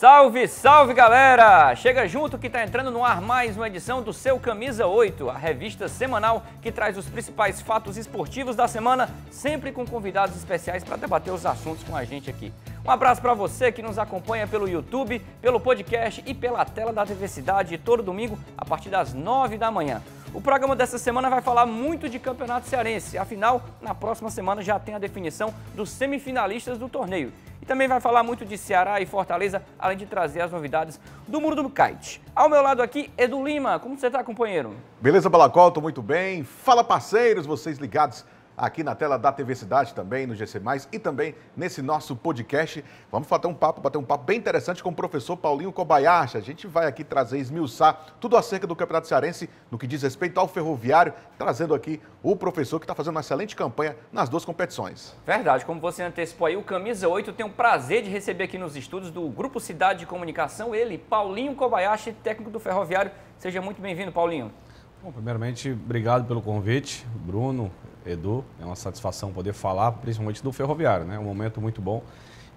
Salve, salve galera! Chega junto que tá entrando no ar mais uma edição do seu Camisa 8, a revista semanal que traz os principais fatos esportivos da semana, sempre com convidados especiais para debater os assuntos com a gente aqui. Um abraço para você que nos acompanha pelo YouTube, pelo podcast e pela tela da TV Cidade todo domingo a partir das 9 da manhã. O programa dessa semana vai falar muito de Campeonato Cearense, afinal, na próxima semana já tem a definição dos semifinalistas do torneio. E também vai falar muito de Ceará e Fortaleza, além de trazer as novidades do Muro do Kite. Ao meu lado aqui, Eder Lima. Como você tá, companheiro? Beleza, Balacó? Tô muito bem. Fala, parceiros, vocês ligados aqui na tela da TV Cidade também, no GC+, e também nesse nosso podcast. Vamos bater um papo bem interessante com o professor Paulinho Kobayashi. A gente vai aqui trazer, esmiuçar tudo acerca do Campeonato Cearense, no que diz respeito ao Ferroviário, trazendo aqui o professor que está fazendo uma excelente campanha nas duas competições. Verdade, como você antecipou aí, o Camisa 8 tem o prazer de receber aqui nos estúdios do Grupo Cidade de Comunicação, ele, Paulinho Kobayashi, técnico do Ferroviário. Seja muito bem-vindo, Paulinho. Bom, primeiramente, obrigado pelo convite, Bruno, Edu. É uma satisfação poder falar, principalmente do Ferroviário, né? É um momento muito bom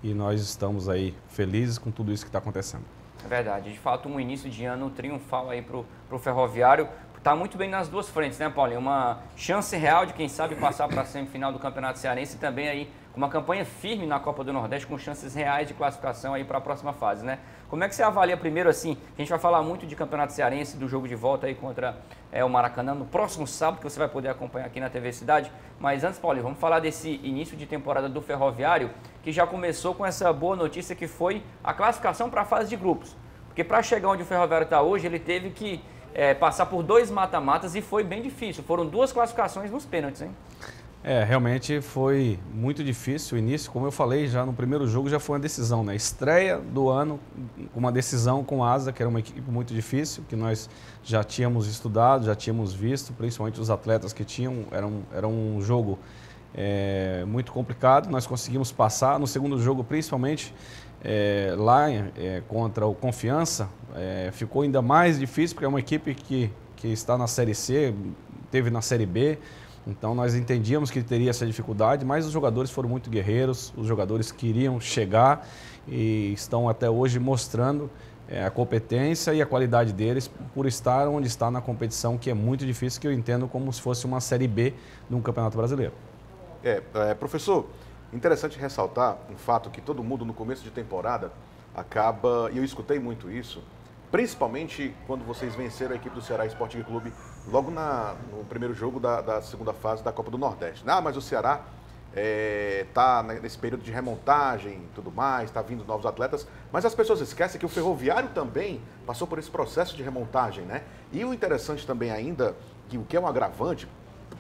e nós estamos aí felizes com tudo isso que está acontecendo. É verdade, de fato um início de ano triunfal aí pro Ferroviário. Está muito bem nas duas frentes, né, Paulinho? Uma chance real de, quem sabe, passar para a semifinal do Campeonato Cearense e também aí uma campanha firme na Copa do Nordeste com chances reais de classificação aí para a próxima fase, né? Como é que você avalia primeiro, assim, a gente vai falar muito de Campeonato Cearense, do jogo de volta aí contra o Maracanã no próximo sábado, que você vai poder acompanhar aqui na TV Cidade. Mas antes, Paulinho, vamos falar desse início de temporada do Ferroviário, que já começou com essa boa notícia que foi a classificação para a fase de grupos. Porque para chegar onde o Ferroviário está hoje, ele teve que passar por dois mata-matas e foi bem difícil. Foram duas classificações nos pênaltis, hein? É, realmente foi muito difícil o início. Como eu falei, já no primeiro jogo já foi uma decisão, né? Estreia do ano, uma decisão com a Asa, que era uma equipe muito difícil, que nós já tínhamos estudado, já tínhamos visto, principalmente os atletas que tinham. Era um jogo muito complicado. Nós conseguimos passar. No segundo jogo, principalmente, contra o Confiança, ficou ainda mais difícil, porque é uma equipe que está na Série C, teve na Série B, então nós entendíamos que teria essa dificuldade, mas os jogadores foram muito guerreiros, os jogadores queriam chegar e estão até hoje mostrando a competência e a qualidade deles por estar onde está na competição, que é muito difícil, que eu entendo como se fosse uma Série B de um Campeonato Brasileiro. Professor, interessante ressaltar um fato que todo mundo no começo de temporada acaba, e eu escutei muito isso, principalmente quando vocês venceram a equipe do Ceará Sporting Clube logo no primeiro jogo da segunda fase da Copa do Nordeste. Ah, mas o Ceará está nesse período de remontagem e tudo mais, está vindo novos atletas, mas as pessoas esquecem que o Ferroviário também passou por esse processo de remontagem, né? E o interessante também ainda, que o que é um agravante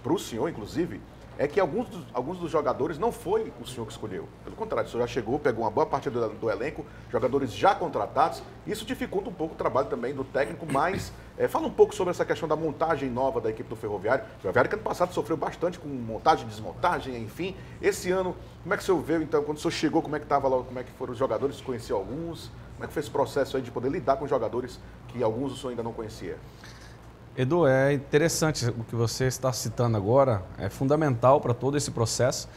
para o senhor, inclusive, é que alguns dos jogadores não foi o senhor que escolheu. Pelo contrário, o senhor já chegou, pegou uma boa parte do elenco, jogadores já contratados. Isso dificulta um pouco o trabalho também do técnico, mas fala um pouco sobre essa questão da montagem nova da equipe do Ferroviário. O Ferroviário, que ano passado sofreu bastante com montagem, desmontagem, enfim. Esse ano, como é que o senhor veio, então, quando o senhor chegou, como é que estava lá, como é que foram os jogadores, conheceu alguns? Como é que foi esse processo aí de poder lidar com jogadores que alguns o senhor ainda não conhecia? Edu, é interessante o que você está citando agora, é fundamental para todo esse processo,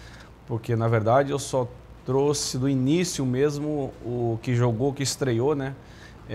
porque na verdade eu só trouxe do início mesmo o que jogou, que estreou, né?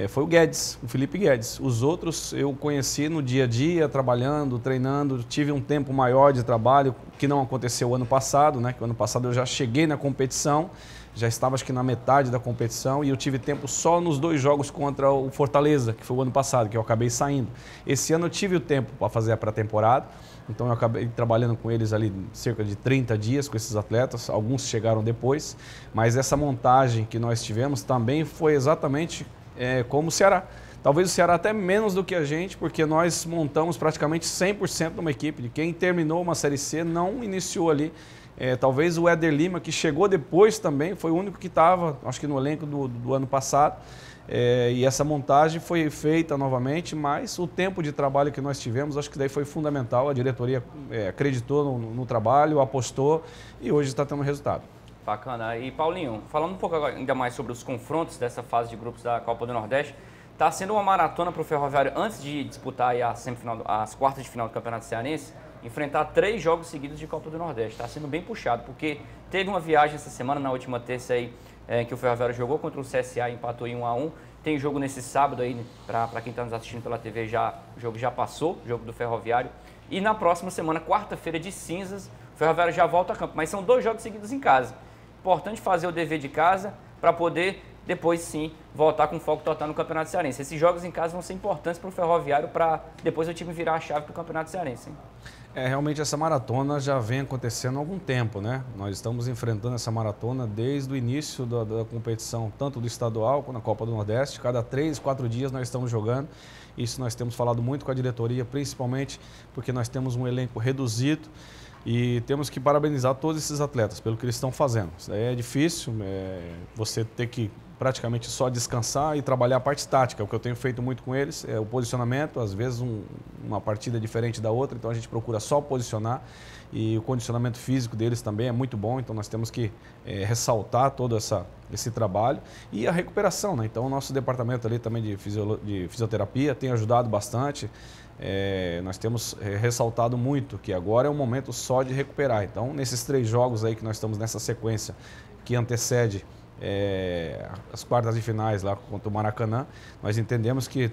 Foi o Guedes, o Felipe Guedes. Os outros eu conheci no dia a dia, trabalhando, treinando, tive um tempo maior de trabalho, que não aconteceu o ano passado, né? Que o ano passado eu já cheguei na competição, já estava acho que na metade da competição e eu tive tempo só nos dois jogos contra o Fortaleza, que foi o ano passado, que eu acabei saindo. Esse ano eu tive o tempo para fazer a pré-temporada, então eu acabei trabalhando com eles ali cerca de 30 dias com esses atletas, alguns chegaram depois, mas essa montagem que nós tivemos também foi exatamente como o Ceará. Talvez o Ceará até menos do que a gente, porque nós montamos praticamente 100% de uma equipe, de quem terminou uma Série C não iniciou ali. Talvez o Eder Lima, que chegou depois também, foi o único que estava, acho que no elenco do ano passado. E essa montagem foi feita novamente, mas o tempo de trabalho que nós tivemos, acho que daí foi fundamental. A diretoria acreditou no trabalho, apostou e hoje está tendo resultado. Bacana. E Paulinho, falando um pouco ainda mais sobre os confrontos dessa fase de grupos da Copa do Nordeste, está sendo uma maratona para o Ferroviário antes de disputar aí as quartas de final do Campeonato Cearense, enfrentar 3 jogos seguidos de Copa do Nordeste. Está sendo bem puxado, porque teve uma viagem essa semana, na última terça aí, que o Ferroviário jogou contra o CSA e empatou em 1 a 1. Tem jogo nesse sábado aí, para quem está nos assistindo pela TV, o jogo já passou, o jogo do Ferroviário. E na próxima semana, quarta-feira de cinzas, o Ferroviário já volta a campo. Mas são 2 jogos seguidos em casa. Importante fazer o dever de casa para poder depois sim voltar com foco total no Campeonato Cearense. Esses jogos em casa vão ser importantes para o Ferroviário, para depois o time virar a chave para o Campeonato Cearense. Hein? É, realmente essa maratona já vem acontecendo há algum tempo, né? Nós estamos enfrentando essa maratona desde o início da competição, tanto do estadual quanto na Copa do Nordeste. Cada 3, 4 dias nós estamos jogando. Isso nós temos falado muito com a diretoria, principalmente porque nós temos um elenco reduzido. E temos que parabenizar todos esses atletas pelo que eles estão fazendo. Isso aí é difícil, você ter que praticamente só descansar e trabalhar a parte tática. O que eu tenho feito muito com eles é o posicionamento, às vezes uma partida é diferente da outra, então a gente procura só posicionar. E o condicionamento físico deles também é muito bom, então nós temos que ressaltar todo esse trabalho. E a recuperação, né? Então o nosso departamento ali também de fisioterapia tem ajudado bastante. Nós temos ressaltado muito que agora é um momento só de recuperar. Então, nesses 3 jogos aí que nós estamos nessa sequência que antecede as quartas de finais lá contra o Maracanã, nós entendemos que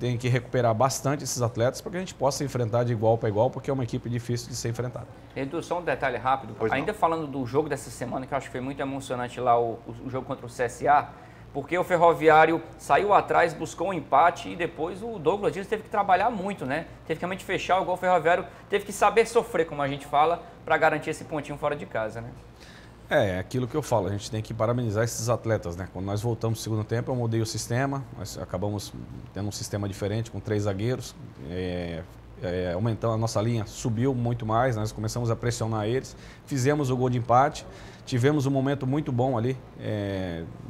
tem que recuperar bastante esses atletas para que a gente possa enfrentar de igual para igual, porque é uma equipe difícil de ser enfrentada. Edu, só um detalhe rápido. Ainda falando do jogo dessa semana, que eu acho que foi muito emocionante lá, o jogo contra o CSA, porque o Ferroviário saiu atrás, buscou um empate e depois o Douglas Dias teve que trabalhar muito, né? Teve que realmente fechar o gol. O Ferroviário teve que saber sofrer, como a gente fala, para garantir esse pontinho fora de casa, né? É aquilo que eu falo, a gente tem que parabenizar esses atletas, né? Quando nós voltamos no segundo tempo, eu mudei o sistema, nós acabamos tendo um sistema diferente, com 3 zagueiros, aumentando a nossa linha, subiu muito mais, nós começamos a pressionar eles, fizemos o gol de empate, tivemos um momento muito bom ali,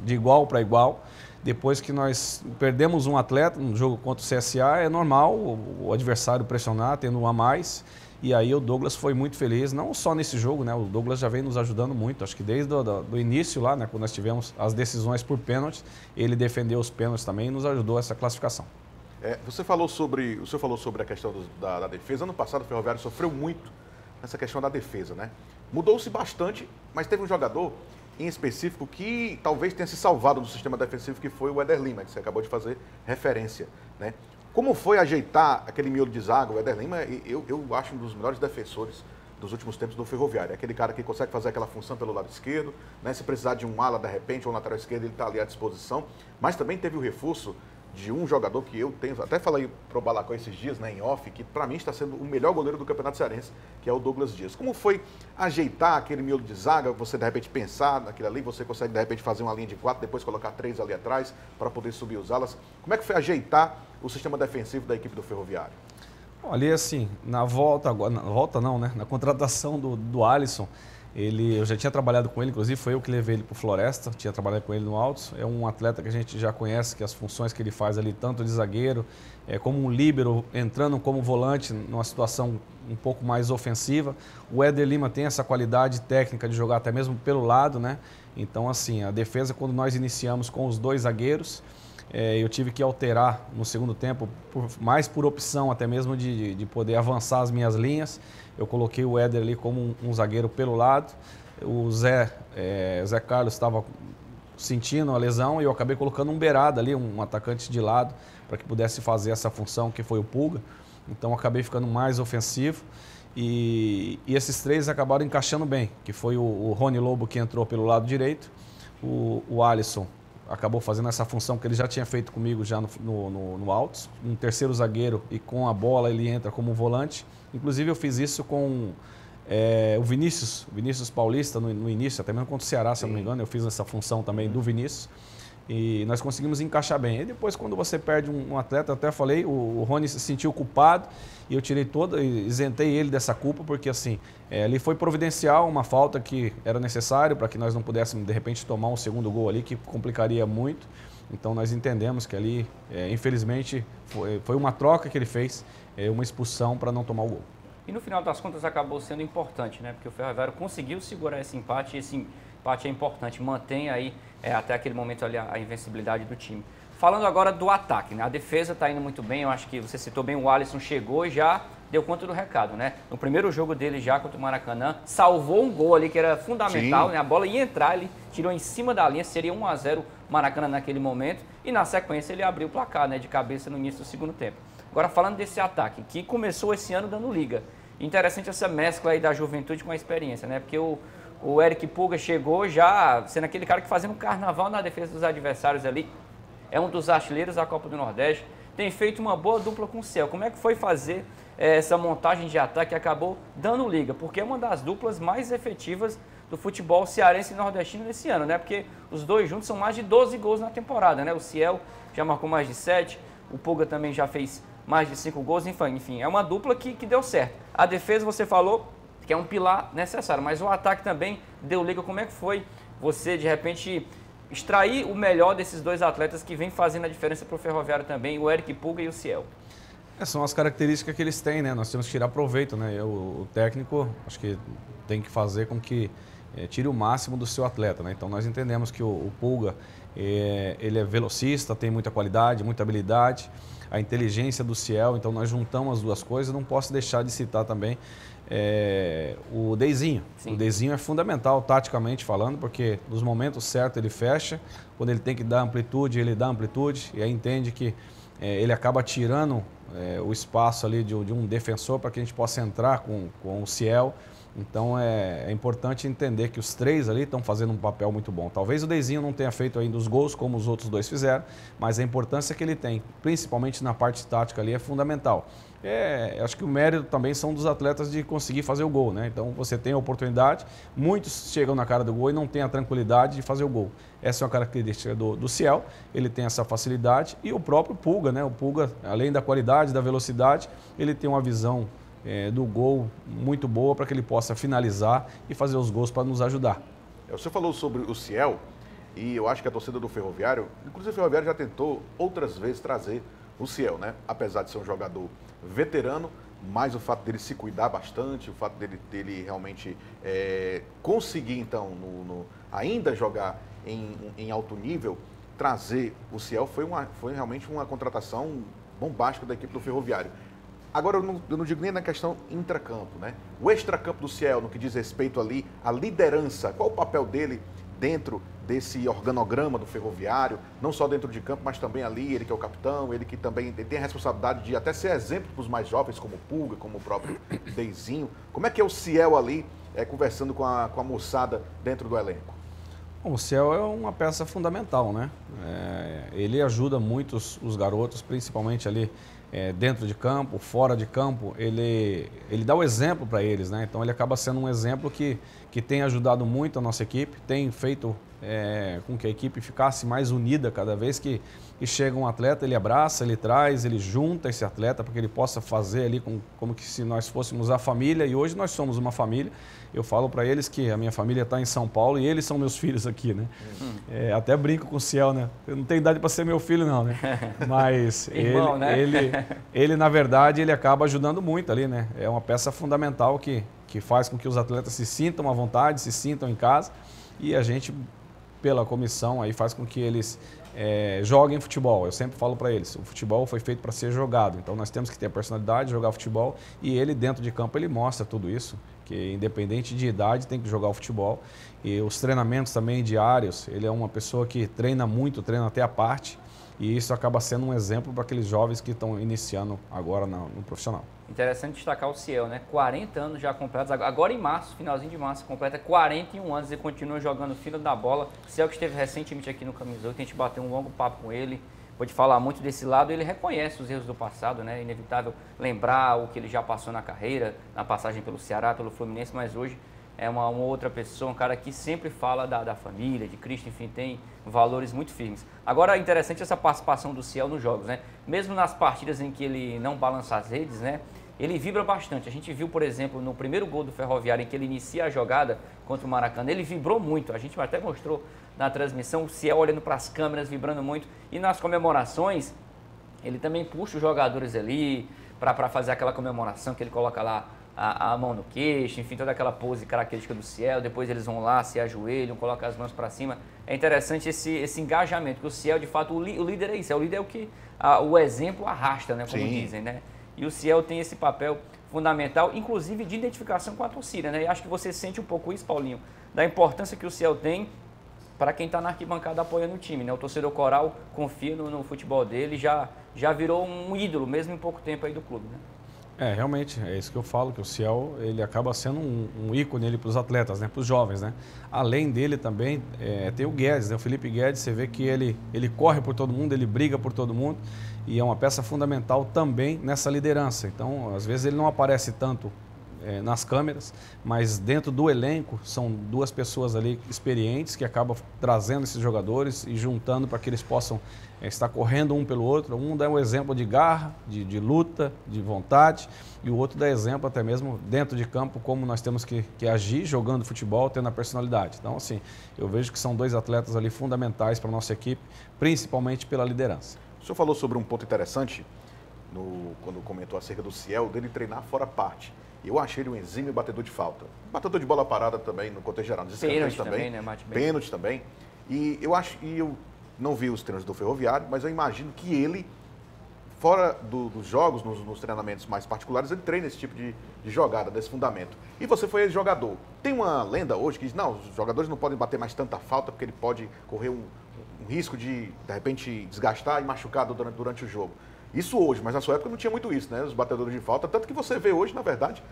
de igual para igual. Depois que nós perdemos um atleta, um jogo contra o CSA, é normal o adversário pressionar, tendo um a mais. E aí o Douglas foi muito feliz, não só nesse jogo, né? O Douglas já vem nos ajudando muito, acho que desde o início lá, né? Quando nós tivemos as decisões por pênaltis, ele defendeu os pênaltis também e nos ajudou essa classificação. O senhor falou sobre a questão da defesa. Ano passado o Ferroviário sofreu muito nessa questão da defesa, né? Mudou-se bastante, mas teve um jogador em específico que talvez tenha se salvado do sistema defensivo, que foi o Eder Lima, que você acabou de fazer referência, né? Como foi ajeitar aquele miolo de zaga? O Eder Lima, eu acho um dos melhores defensores dos últimos tempos do Ferroviário. É aquele cara que consegue fazer aquela função pelo lado esquerdo, né? Se precisar de um ala, de repente, ou um lateral esquerdo, ele está ali à disposição. Mas também teve o reforço de um jogador que eu tenho, até falei pro Balacó esses dias, né, em off, que para mim está sendo o melhor goleiro do Campeonato Cearense, que é o Douglas Dias. Como foi ajeitar aquele miolo de zaga, você de repente pensar naquilo ali, você consegue de repente fazer uma linha de 4, depois colocar 3 ali atrás para poder subir os alas. Como é que foi ajeitar o sistema defensivo da equipe do Ferroviário? Olha, assim, na contratação do Alisson, eu já tinha trabalhado com ele, inclusive foi eu que levei ele para o Floresta, tinha trabalhado com ele no Altos. É um atleta que a gente já conhece, que as funções que ele faz ali, tanto de zagueiro, como um líbero, entrando como volante numa situação um pouco mais ofensiva. O Eder Lima tem essa qualidade técnica de jogar até mesmo pelo lado, né? Então, assim, a defesa, quando nós iniciamos com os 2 zagueiros, eu tive que alterar no segundo tempo, mais por opção até mesmo de poder avançar as minhas linhas. Eu coloquei o Eder ali como um zagueiro pelo lado. O Zé Carlos estava sentindo a lesão e eu acabei colocando um beirada ali, um atacante de lado, para que pudesse fazer essa função, que foi o Puga. Então eu acabei ficando mais ofensivo. E esses 3 acabaram encaixando bem, que foi o Rony Lobo, que entrou pelo lado direito, o Alisson acabou fazendo essa função que ele já tinha feito comigo já no Altos, um terceiro zagueiro, e com a bola ele entra como volante. Inclusive eu fiz isso com o Vinícius Paulista no início, até mesmo contra o Ceará, se eu não me engano, eu fiz essa função também do Vinícius. E nós conseguimos encaixar bem. E depois, quando você perde um atleta, eu até falei, o Rony se sentiu culpado e eu tirei isentei ele dessa culpa, porque assim, ali foi providencial, uma falta que era necessário para que nós não pudéssemos, de repente, tomar um segundo gol ali, que complicaria muito. Então, nós entendemos que ali, infelizmente, foi uma troca que ele fez, uma expulsão para não tomar o gol. E no final das contas acabou sendo importante, né? Porque o Ferroviário conseguiu segurar esse empate, e assim, empate é importante, mantém aí até aquele momento ali a invencibilidade do time. Falando agora do ataque, né? A defesa está indo muito bem, eu acho que você citou bem, o Alisson chegou já deu conta do recado, né? No primeiro jogo dele já contra o Maracanã, salvou um gol ali que era fundamental, né? A bola ia entrar, ele tirou em cima da linha, seria 1 a 0 Maracanã naquele momento. E na sequência ele abriu o placar, né? De cabeça no início do segundo tempo. Agora falando desse ataque, que começou esse ano dando liga. Interessante essa mescla aí da juventude com a experiência, né? Porque o Eric Puga chegou já sendo aquele cara que fazia um carnaval na defesa dos adversários ali. É um dos artilheiros da Copa do Nordeste. Tem feito uma boa dupla com o Ciel. Como é que foi fazer essa montagem de ataque? Acabou dando liga, porque é uma das duplas mais efetivas do futebol cearense e nordestino nesse ano, né? Porque os dois juntos são mais de 12 gols na temporada, né? O Ciel já marcou mais de 7, o Puga também já fez mais de 5 gols, enfim, é uma dupla que deu certo. A defesa, você falou, que é um pilar necessário, mas o ataque também deu liga. Como é que foi você, de repente, extrair o melhor desses dois atletas que vem fazendo a diferença para o Ferroviário também, o Eric Puga e o Ciel? São as características que eles têm, né? Nós temos que tirar proveito, né? O técnico, acho que tem que fazer com que tire o máximo do seu atleta, né? Então nós entendemos que o Puga, ele é velocista, tem muita qualidade, muita habilidade, a inteligência do Ciel, então nós juntamos as duas coisas. Não posso deixar de citar também o Deizinho. Sim. O Deizinho é fundamental, taticamente falando, porque nos momentos certos ele fecha, quando ele tem que dar amplitude, ele dá amplitude, e aí entende que ele acaba tirando o espaço ali de um defensor para que a gente possa entrar com o Ciel. Então é importante entender que os três ali estão fazendo um papel muito bom. Talvez o Deizinho não tenha feito ainda os gols como os outros dois fizeram, mas a importância que ele tem, principalmente na parte tática ali, é fundamental. Acho que o mérito também são dos atletas de conseguir fazer o gol, né? Então você tem a oportunidade, muitos chegam na cara do gol e não tem a tranquilidade de fazer o gol. Essa é uma característica do Ciel, ele tem essa facilidade, e o próprio Puga, né? O Puga, além da qualidade, da velocidade, ele tem uma visão do gol muito boa para que ele possa finalizar e fazer os gols para nos ajudar. Você falou sobre o Ciel, e eu acho que a torcida do Ferroviário, inclusive o Ferroviário já tentou outras vezes trazer o Ciel, né? Apesar de ser um jogador veterano, mas o fato dele se cuidar bastante, o fato dele realmente conseguir, então, ainda jogar em alto nível, trazer o Ciel foi realmente uma contratação bombástica da equipe do Ferroviário. Agora, eu não digo nem na questão intracampo, né? O extracampo do Ciel, no que diz respeito ali à liderança, qual o papel dele dentro desse organograma do Ferroviário, não só dentro de campo, mas também ali, ele que é o capitão, ele que também tem a responsabilidade de até ser exemplo para os mais jovens, como o Puga, como o próprio Deizinho. Como é que é o Ciel ali, conversando com a moçada dentro do elenco? O Ciel é uma peça fundamental, né? Ele ajuda muito os garotos, principalmente ali, dentro de campo, fora de campo, ele dá o exemplo para eles, né? Então ele acaba sendo um exemplo que tem ajudado muito a nossa equipe, tem feito com que a equipe ficasse mais unida cada vez que chega um atleta, ele abraça, ele traz, ele junta esse atleta para que ele possa fazer ali como que se nós fôssemos a família, e hoje nós somos uma família. Eu falo para eles que a minha família está em São Paulo e eles são meus filhos aqui, né? Até brinco com o Ciel, né? Eu não tenho idade para ser meu filho não, né? Mas irmão, né? ele na verdade, ele acaba ajudando muito ali, né? É uma peça fundamental que faz com que os atletas se sintam à vontade, se sintam em casa, e a gente, pela comissão, aí faz com que eles joguem futebol. Eu sempre falo para eles, o futebol foi feito para ser jogado, então nós temos que ter a personalidade de jogar futebol, e ele dentro de campo ele mostra tudo isso, que independente de idade tem que jogar o futebol. E os treinamentos também diários, ele é uma pessoa que treina muito, treina até à parte, e isso acaba sendo um exemplo para aqueles jovens que estão iniciando agora no profissional. Interessante destacar o Ciel, né? 40 anos já completos, agora em março, finalzinho de março, completa 41 anos e continua jogando fino da bola. Ciel, que esteve recentemente aqui no Camisa 8, a gente bateu um longo papo com ele, pode falar muito desse lado. Ele reconhece os erros do passado, né? É inevitável lembrar o que ele já passou na carreira, na passagem pelo Ceará, pelo Fluminense, mas hoje é uma outra pessoa, um cara que sempre fala da família, de Cristo, enfim, tem valores muito firmes. Agora, interessante essa participação do Ciel nos jogos, né? Mesmo nas partidas em que ele não balança as redes, né? Ele vibra bastante. A gente viu, por exemplo, no primeiro gol do Ferroviário, em que ele inicia a jogada contra o Maracanã, ele vibrou muito. A gente até mostrou na transmissão o Ciel olhando para as câmeras, vibrando muito. E nas comemorações, ele também puxa os jogadores ali para fazer aquela comemoração que ele coloca lá a mão no queixo, enfim, toda aquela pose característica do Ciel. Depois eles vão lá, se ajoelham, colocam as mãos para cima. É interessante esse engajamento, que o Ciel, de fato, o líder é isso. O líder é o que o exemplo arrasta, né? Como dizem, né? E o Ciel tem esse papel fundamental, inclusive de identificação com a torcida, né? E acho que você sente um pouco isso, Paulinho, da importância que o Ciel tem para quem está na arquibancada apoiando o time, né? O torcedor coral confia no futebol dele, já virou um ídolo, mesmo em pouco tempo aí do clube, né? É, realmente, é isso que eu falo, que o Ciel, ele acaba sendo um ícone para os atletas, né, para os jovens, né? Além dele também tem o Guedes, né? O Felipe Guedes, você vê que ele corre por todo mundo, ele briga por todo mundo e é uma peça fundamental também nessa liderança. Então, às vezes ele não aparece tanto nas câmeras, mas dentro do elenco são duas pessoas ali experientes que acabam trazendo esses jogadores e juntando para que eles possam estar correndo um pelo outro. Um dá um exemplo de garra, de luta, de vontade, e o outro dá exemplo até mesmo dentro de campo, como nós temos que agir jogando futebol, tendo a personalidade. Então, assim, eu vejo que são dois atletas ali fundamentais para a nossa equipe, principalmente pela liderança. O senhor falou sobre um ponto interessante quando comentou acerca do Ciel, dele treinar fora parte. Eu achei ele um exímio batedor de falta. Batedor de bola parada também, no contexto geral. Pênalti também, né, Mate? Pênalti também. E eu não vi os treinos do Ferroviário, mas eu imagino que ele, fora dos jogos, nos treinamentos mais particulares, ele treina esse tipo de jogada, desse fundamento. E você foi esse jogador. Tem uma lenda hoje que diz, não, os jogadores não podem bater mais tanta falta porque ele pode correr um risco de repente, desgastar e machucar durante o jogo. Isso hoje, mas na sua época não tinha muito isso, né? Os batedores de falta, tanto que você vê hoje, na verdade,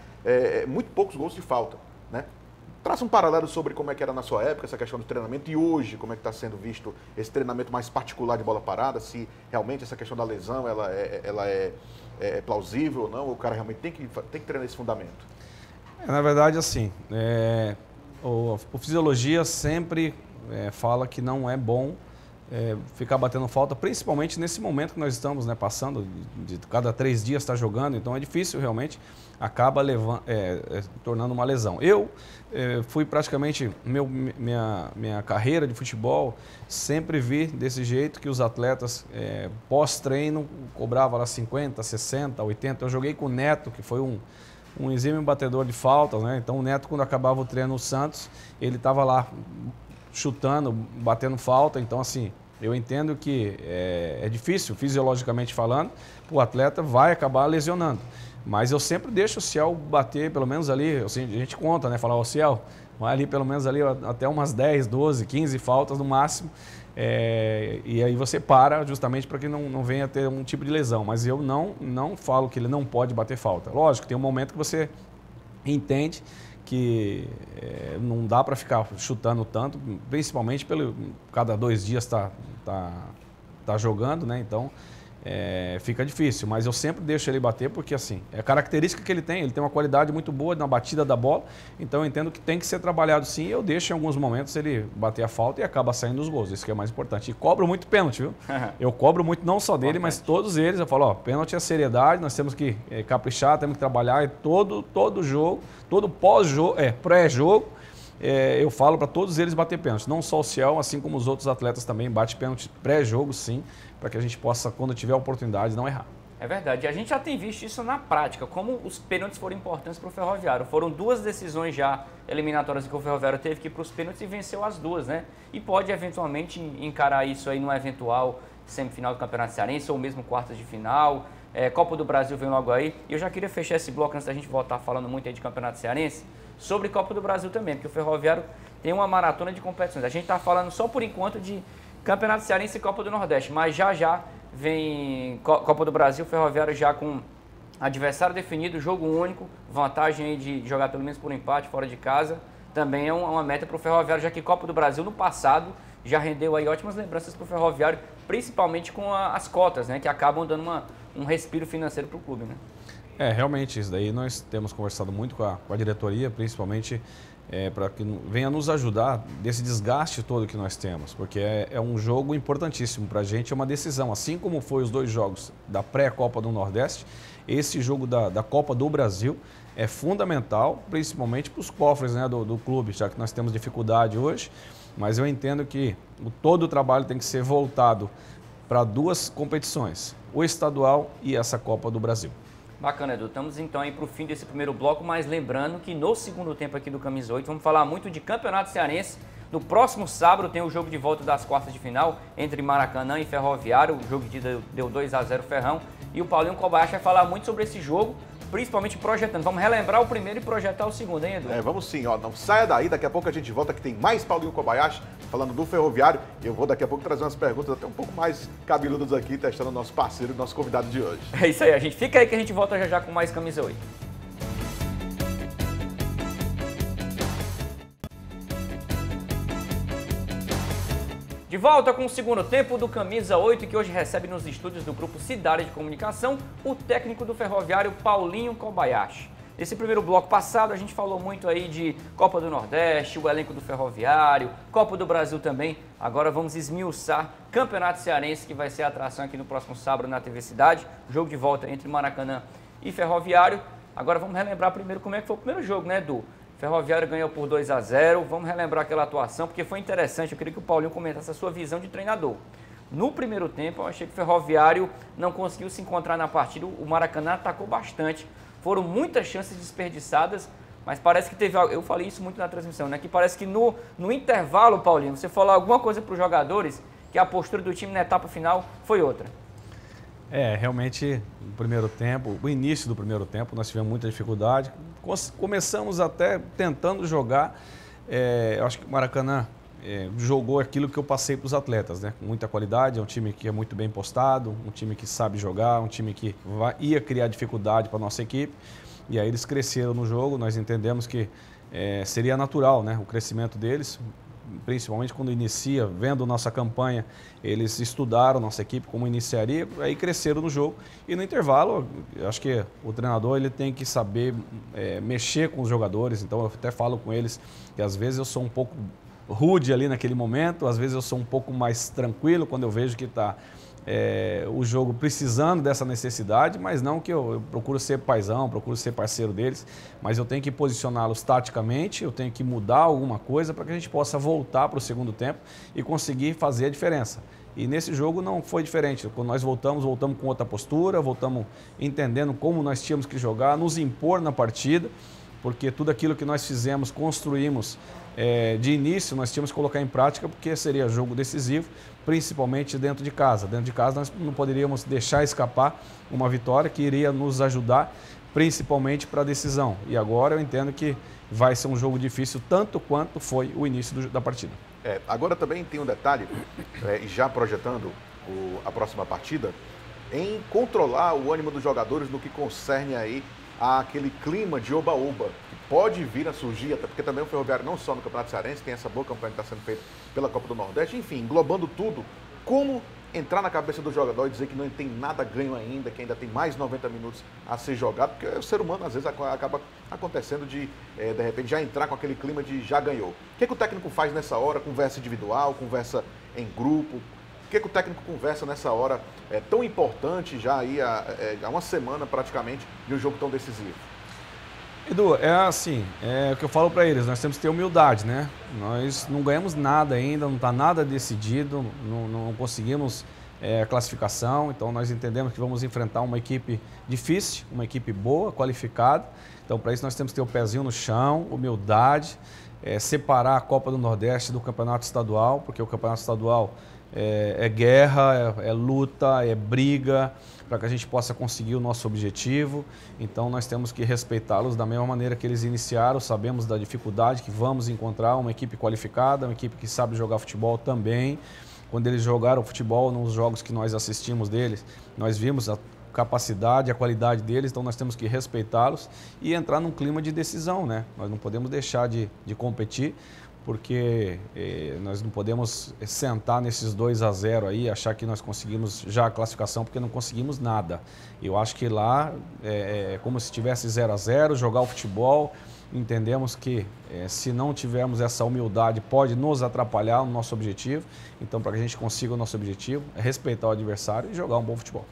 muito poucos gols de falta, né? Traça um paralelo sobre como é que era na sua época essa questão do treinamento e hoje como é que está sendo visto esse treinamento mais particular de bola parada, se realmente essa questão da lesão ela é plausível ou não, ou o cara realmente tem que treinar esse fundamento. Na verdade, assim, o fisiologia sempre fala que não é bom ficar batendo falta, principalmente nesse momento que nós estamos, né, passando, de cada 3 dias está jogando, então é difícil realmente, acaba tornando uma lesão. Eu fui praticamente, minha carreira de futebol, sempre vi desse jeito que os atletas pós-treino cobravam lá 50, 60, 80, eu joguei com o Neto, que foi um exímio batedor de faltas, né? Então o Neto, quando acabava o treino no Santos, ele estava lá chutando, batendo falta, então assim, eu entendo que é difícil, fisiologicamente falando, o atleta vai acabar lesionando. Mas eu sempre deixo o Ciel bater, pelo menos ali, assim, a gente conta, né? Falar, o Ciel vai ali pelo menos ali até umas 10, 12, 15 faltas no máximo. E aí você para justamente para que não venha ter um tipo de lesão. Mas eu não falo que ele não pode bater falta. Lógico, tem um momento que você entende que não dá para ficar chutando tanto, principalmente pelo cada 2 dias tá jogando, né? Então fica difícil, mas eu sempre deixo ele bater porque assim, é a característica que ele tem uma qualidade muito boa na batida da bola, então eu entendo que tem que ser trabalhado sim, eu deixo em alguns momentos ele bater a falta e acaba saindo os gols, isso que é mais importante. E cobro muito pênalti, viu? Eu cobro muito não só dele, mas todos eles, eu falo, ó, pênalti é seriedade, nós temos que caprichar, temos que trabalhar, e todo jogo, todo pós-jogo, pré-jogo, eu falo para todos eles bater pênalti, não só o Ciel, assim como os outros atletas também bate pênalti pré-jogo sim, para que a gente possa, quando tiver a oportunidade, não errar. É verdade, a gente já tem visto isso na prática, como os pênaltis foram importantes para o Ferroviário. Foram 2 decisões já eliminatórias que o Ferroviário teve que ir para os pênaltis e venceu as 2, né? E pode eventualmente encarar isso aí numa eventual semifinal do Campeonato Cearense ou mesmo quartas de final. Copa do Brasil vem logo aí. E eu já queria fechar esse bloco antes da gente voltar falando muito aí de Campeonato Cearense, sobre Copa do Brasil também, porque o Ferroviário tem uma maratona de competições. A gente está falando só por enquanto de Campeonato Cearense e Copa do Nordeste, mas já vem Copa do Brasil, Ferroviário já com adversário definido, jogo único, vantagem aí de jogar pelo menos por empate fora de casa, também é uma meta para o Ferroviário, já que Copa do Brasil no passado já rendeu aí ótimas lembranças para o Ferroviário, principalmente com as cotas, né, que acabam dando um respiro financeiro para o clube, né? Realmente, isso daí nós temos conversado muito com a diretoria, principalmente para que venha nos ajudar desse desgaste todo que nós temos, porque é um jogo importantíssimo para a gente, é uma decisão, assim como foi os 2 jogos da pré-Copa do Nordeste, esse jogo da Copa do Brasil é fundamental, principalmente para os cofres, né, do clube, já que nós temos dificuldade hoje, mas eu entendo que todo o trabalho tem que ser voltado para 2 competições, o estadual e essa Copa do Brasil. Bacana, Edu. Estamos então aí para o fim desse primeiro bloco, mas lembrando que no segundo tempo aqui do Camisa 8 vamos falar muito de Campeonato Cearense. No próximo sábado tem o jogo de volta das quartas de final entre Maracanã e Ferroviário. O jogo de ida deu 2 a 0 Ferrão. E o Paulinho Kobayashi vai falar muito sobre esse jogo, principalmente projetando. Vamos relembrar o primeiro e projetar o segundo, hein, Edu? É, vamos sim, ó. Não saia daí, daqui a pouco a gente volta que tem mais Paulinho Kobayashi falando do Ferroviário. Eu vou daqui a pouco trazer umas perguntas até um pouco mais cabeludas aqui, testando o nosso parceiro, nosso convidado de hoje. É isso aí, a gente fica aí que a gente volta já já com mais Camisa 8. De volta com o segundo tempo do Camisa 8, que hoje recebe nos estúdios do Grupo Cidade de Comunicação o técnico do Ferroviário, Paulinho Kobayashi. Nesse primeiro bloco passado, a gente falou muito aí de Copa do Nordeste, o elenco do Ferroviário, Copa do Brasil também. Agora vamos esmiuçar Campeonato Cearense, que vai ser a atração aqui no próximo sábado na TV Cidade. O jogo de volta entre Maracanã e Ferroviário. Agora vamos relembrar primeiro como é que foi o primeiro jogo, né, Edu? Ferroviário ganhou por 2 a 0, vamos relembrar aquela atuação, porque foi interessante, eu queria que o Paulinho comentasse a sua visão de treinador. No primeiro tempo, eu achei que o Ferroviário não conseguiu se encontrar na partida, o Maracanã atacou bastante, foram muitas chances desperdiçadas, mas parece que teve algo, eu falei isso muito na transmissão, né? Que parece que no intervalo, Paulinho, você falou alguma coisa para os jogadores, que a postura do time na etapa final foi outra. É, realmente, no primeiro tempo, o início do primeiro tempo, nós tivemos muita dificuldade. Começamos até tentando jogar. Eu acho que o Maracanã jogou aquilo que eu passei para os atletas, né? Com muita qualidade, é um time que é muito bem postado, um time que sabe jogar, um time que ia criar dificuldade para a nossa equipe. E aí eles cresceram no jogo, nós entendemos que seria natural, né? O crescimento deles. Principalmente quando inicia, vendo nossa campanha, eles estudaram nossa equipe como iniciaria, aí cresceram no jogo. E no intervalo, eu acho que o treinador ele tem que saber mexer com os jogadores, então eu até falo com eles que às vezes eu sou um pouco rude ali naquele momento, às vezes eu sou um pouco mais tranquilo quando eu vejo que está o jogo precisando dessa necessidade, mas não que eu procuro ser paizão, procuro ser parceiro deles, mas eu tenho que posicioná-los taticamente, eu tenho que mudar alguma coisa para que a gente possa voltar para o segundo tempo e conseguir fazer a diferença. E nesse jogo não foi diferente, quando nós voltamos com outra postura, voltamos entendendo como nós tínhamos que jogar, nos impor na partida, porque tudo aquilo que nós fizemos, construímos de início, nós tínhamos que colocar em prática, porque seria jogo decisivo, principalmente dentro de casa. Dentro de casa nós não poderíamos deixar escapar uma vitória que iria nos ajudar, principalmente para a decisão. E agora eu entendo que vai ser um jogo difícil, tanto quanto foi o início da partida. Agora também tem um detalhe, já projetando a próxima partida, em controlar o ânimo dos jogadores no que concerne aí aquele clima de oba-oba que pode vir a surgir, até porque também o Ferroviário não só no Campeonato Cearense, tem essa boa campanha que está sendo feita pela Copa do Nordeste, enfim, englobando tudo, como entrar na cabeça do jogador e dizer que não tem nada ganho ainda, que ainda tem mais 90 minutos a ser jogado, porque o ser humano às vezes acaba acontecendo de repente, já entrar com aquele clima de já ganhou. O que é que o técnico faz nessa hora? Conversa individual, conversa em grupo? O que que o técnico conversa nessa hora tão importante, já aí há uma semana praticamente, de um jogo tão decisivo? Edu, é o que eu falo para eles, nós temos que ter humildade, né? Nós não ganhamos nada ainda, não está nada decidido, não conseguimos a classificação, então nós entendemos que vamos enfrentar uma equipe difícil, uma equipe boa, qualificada, então para isso nós temos que ter o pezinho no chão, humildade, separar a Copa do Nordeste do Campeonato Estadual, porque o Campeonato Estadual é guerra, é luta, é briga, para que a gente possa conseguir o nosso objetivo. Então nós temos que respeitá-los da mesma maneira que eles iniciaram, sabemos da dificuldade que vamos encontrar, uma equipe qualificada, uma equipe que sabe jogar futebol também. Quando eles jogaram futebol nos jogos que nós assistimos deles, nós vimos a capacidade, a qualidade deles, então nós temos que respeitá-los e entrar num clima de decisão, né? Nós não podemos deixar de competir, porque nós não podemos sentar nesses 2 a 0 aí, achar que nós conseguimos já a classificação, porque não conseguimos nada. Eu acho que lá é como se tivesse 0 a 0, jogar o futebol. Entendemos que se não tivermos essa humildade, pode nos atrapalhar no nosso objetivo. Então, para que a gente consiga o nosso objetivo, é respeitar o adversário e jogar um bom futebol.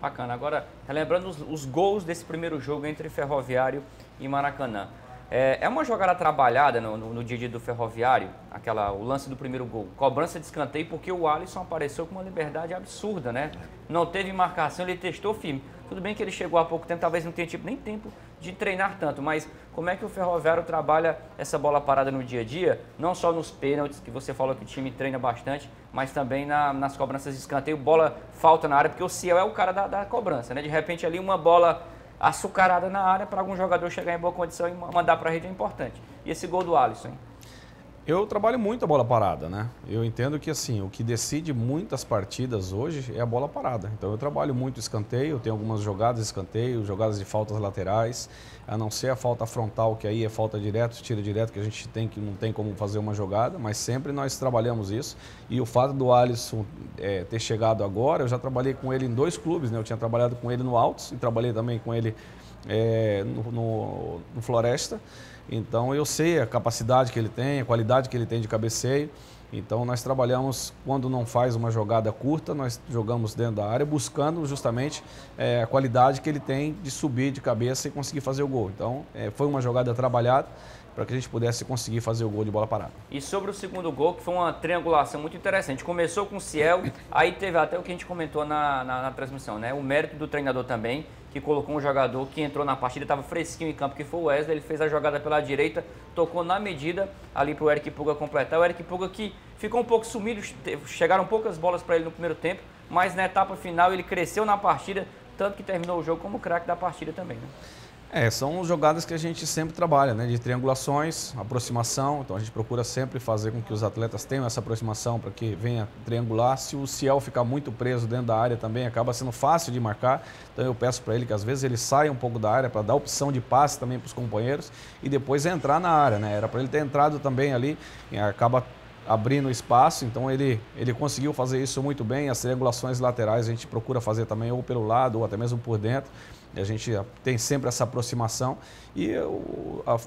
Bacana. Agora, lembrando os gols desse primeiro jogo entre Ferroviário e Maracanã. É uma jogada trabalhada no dia a dia do Ferroviário, o lance do primeiro gol, cobrança de escanteio, porque o Alisson apareceu com uma liberdade absurda, né? Não teve marcação, ele testou firme. Tudo bem que ele chegou há pouco tempo, talvez não tenha nem tempo de treinar tanto, mas como é que o Ferroviário trabalha essa bola parada no dia a dia, não só nos pênaltis, que você falou que o time treina bastante, mas também nas cobranças de escanteio, bola falta na área, porque o Ciel é o cara da cobrança, né? De repente ali uma bola açucarada na área para algum jogador chegar em boa condição e mandar para a rede é importante. E esse gol do Alisson, hein? Eu trabalho muito a bola parada, né? Eu entendo que, assim, o que decide muitas partidas hoje é a bola parada. Então, eu trabalho muito escanteio, tenho algumas jogadas de escanteio, jogadas de faltas laterais, a não ser a falta frontal, que aí é falta direto, tiro direto, que a gente tem que não tem como fazer uma jogada, mas sempre nós trabalhamos isso. E o fato do Alisson ter chegado agora, eu já trabalhei com ele em dois clubes, né? Eu tinha trabalhado com ele no Altos e trabalhei também com ele no Floresta. Então, eu sei a capacidade que ele tem, a qualidade que ele tem de cabeceio. Então, nós trabalhamos, quando não faz uma jogada curta, nós jogamos dentro da área, buscando justamente a qualidade que ele tem de subir de cabeça e conseguir fazer o gol. Então, foi uma jogada trabalhada para que a gente pudesse conseguir fazer o gol de bola parada. E sobre o segundo gol, que foi uma triangulação muito interessante. Começou com o Ciel, aí teve até o que a gente comentou na transmissão, né? O mérito do treinador também, que colocou um jogador que entrou na partida, estava fresquinho em campo, que foi o Wesley. Ele fez a jogada pela direita, tocou na medida ali para o Eric Puga completar. O Eric Puga que ficou um pouco sumido, chegaram poucas bolas para ele no primeiro tempo, mas na etapa final ele cresceu na partida, tanto que terminou o jogo como craque da partida também, né? São jogadas que a gente sempre trabalha, né? De triangulações, aproximação. Então a gente procura sempre fazer com que os atletas tenham essa aproximação para que venha triangular. Se o Ciel ficar muito preso dentro da área também, acaba sendo fácil de marcar. Então eu peço para ele que às vezes ele saia um pouco da área para dar opção de passe também para os companheiros e depois entrar na área, né? Era para ele ter entrado também ali, e acaba abrindo espaço, então ele conseguiu fazer isso muito bem. As triangulações laterais a gente procura fazer também ou pelo lado ou até mesmo por dentro. A gente tem sempre essa aproximação e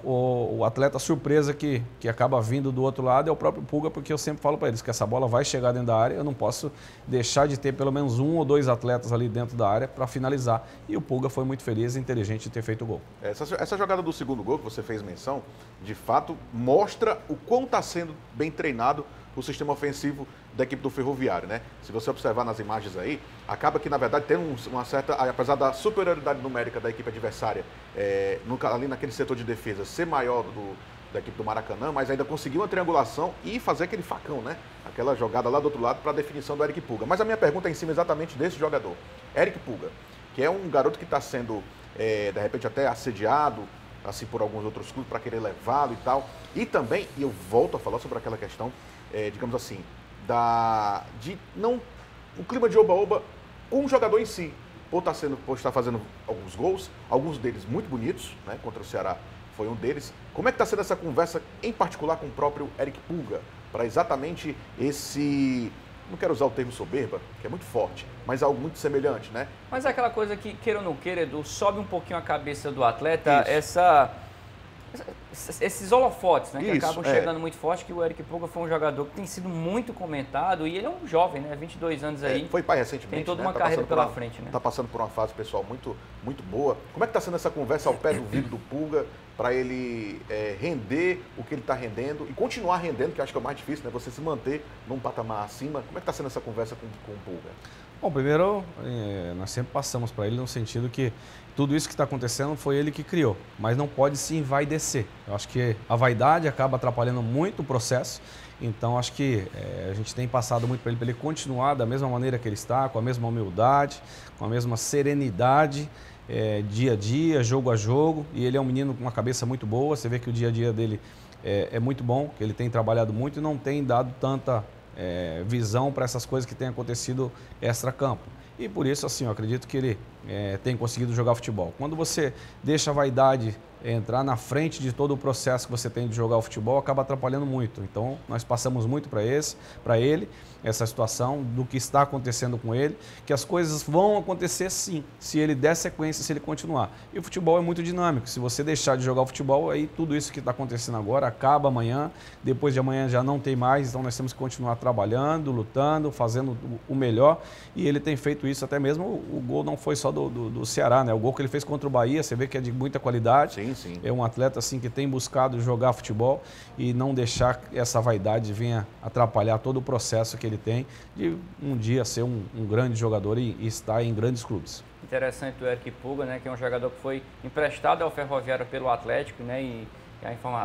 o atleta surpresa que acaba vindo do outro lado é o próprio Puga, porque eu sempre falo para eles que essa bola vai chegar dentro da área, eu não posso deixar de ter pelo menos um ou dois atletas ali dentro da área para finalizar. E o Puga foi muito feliz e inteligente de ter feito o gol. Essa jogada do segundo gol que você fez menção, de fato, mostra o quão está sendo bem treinado o sistema ofensivo da equipe do Ferroviário, né? Se você observar nas imagens aí, acaba que, na verdade, tem uma certa... Apesar da superioridade numérica da equipe adversária, ali naquele setor de defesa, ser maior da equipe do Maracanã, mas ainda conseguiu uma triangulação e fazer aquele facão, né? Aquela jogada lá do outro lado para a definição do Eric Puga. Mas a minha pergunta é em cima exatamente desse jogador, Eric Puga, que é um garoto que está sendo, de repente, até assediado, assim, por alguns outros clubes para querer levá-lo e tal. E também, e eu volto a falar sobre aquela questão, digamos assim, o clima de oba-oba com o jogador em si. Ou está fazendo alguns gols, alguns deles muito bonitos, né? Contra o Ceará foi um deles. Como é que está sendo essa conversa, em particular com o próprio Eric Puga, para exatamente esse... Não quero usar o termo soberba, que é muito forte, mas algo muito semelhante, né? Mas é aquela coisa que, queira ou não queira, Edu, sobe um pouquinho a cabeça do atleta, esses holofotes, né? Que isso, acabam chegando muito forte, que o Eric Puga foi um jogador que tem sido muito comentado e ele é um jovem, né? 22 anos aí. Foi pai recentemente, tem toda uma carreira pela frente, né? Tá passando por uma fase pessoal muito, muito boa. Como é que tá sendo essa conversa ao pé do ouvido do Puga para ele render o que ele tá rendendo e continuar rendendo, que eu acho que é o mais difícil, né? Você se manter num patamar acima. Como é que tá sendo essa conversa com o Puga? Bom, primeiro, nós sempre passamos para ele no sentido que tudo isso que está acontecendo foi ele que criou, mas não pode se envaidecer. Eu acho que a vaidade acaba atrapalhando muito o processo, então acho que a gente tem passado muito para ele continuar da mesma maneira que ele está, com a mesma humildade, com a mesma serenidade, dia a dia, jogo a jogo, e ele é um menino com uma cabeça muito boa, você vê que o dia a dia dele é muito bom, que ele tem trabalhado muito e não tem dado tanta... visão para essas coisas que têm acontecido extra-campo. E por isso, assim, eu acredito que ele tem conseguido jogar futebol. Quando você deixa a vaidade entrar na frente de todo o processo que você tem de jogar o futebol, acaba atrapalhando muito. Então, nós passamos muito para ele, essa situação do que está acontecendo com ele, que as coisas vão acontecer sim, se ele der sequência, se ele continuar. E o futebol é muito dinâmico. Se você deixar de jogar o futebol, aí tudo isso que está acontecendo agora acaba amanhã, depois de amanhã já não tem mais, então nós temos que continuar trabalhando, lutando, fazendo o melhor. E ele tem feito isso até mesmo, o gol não foi só do Ceará, né? O gol que ele fez contra o Bahia, você vê que é de muita qualidade. Sim. Sim. É um atleta assim que tem buscado jogar futebol e não deixar essa vaidade vir atrapalhar todo o processo que ele tem de um dia ser um grande jogador e estar em grandes clubes. Interessante o Eric Puga, né, que é um jogador que foi emprestado ao Ferroviário pelo Atlético, né, e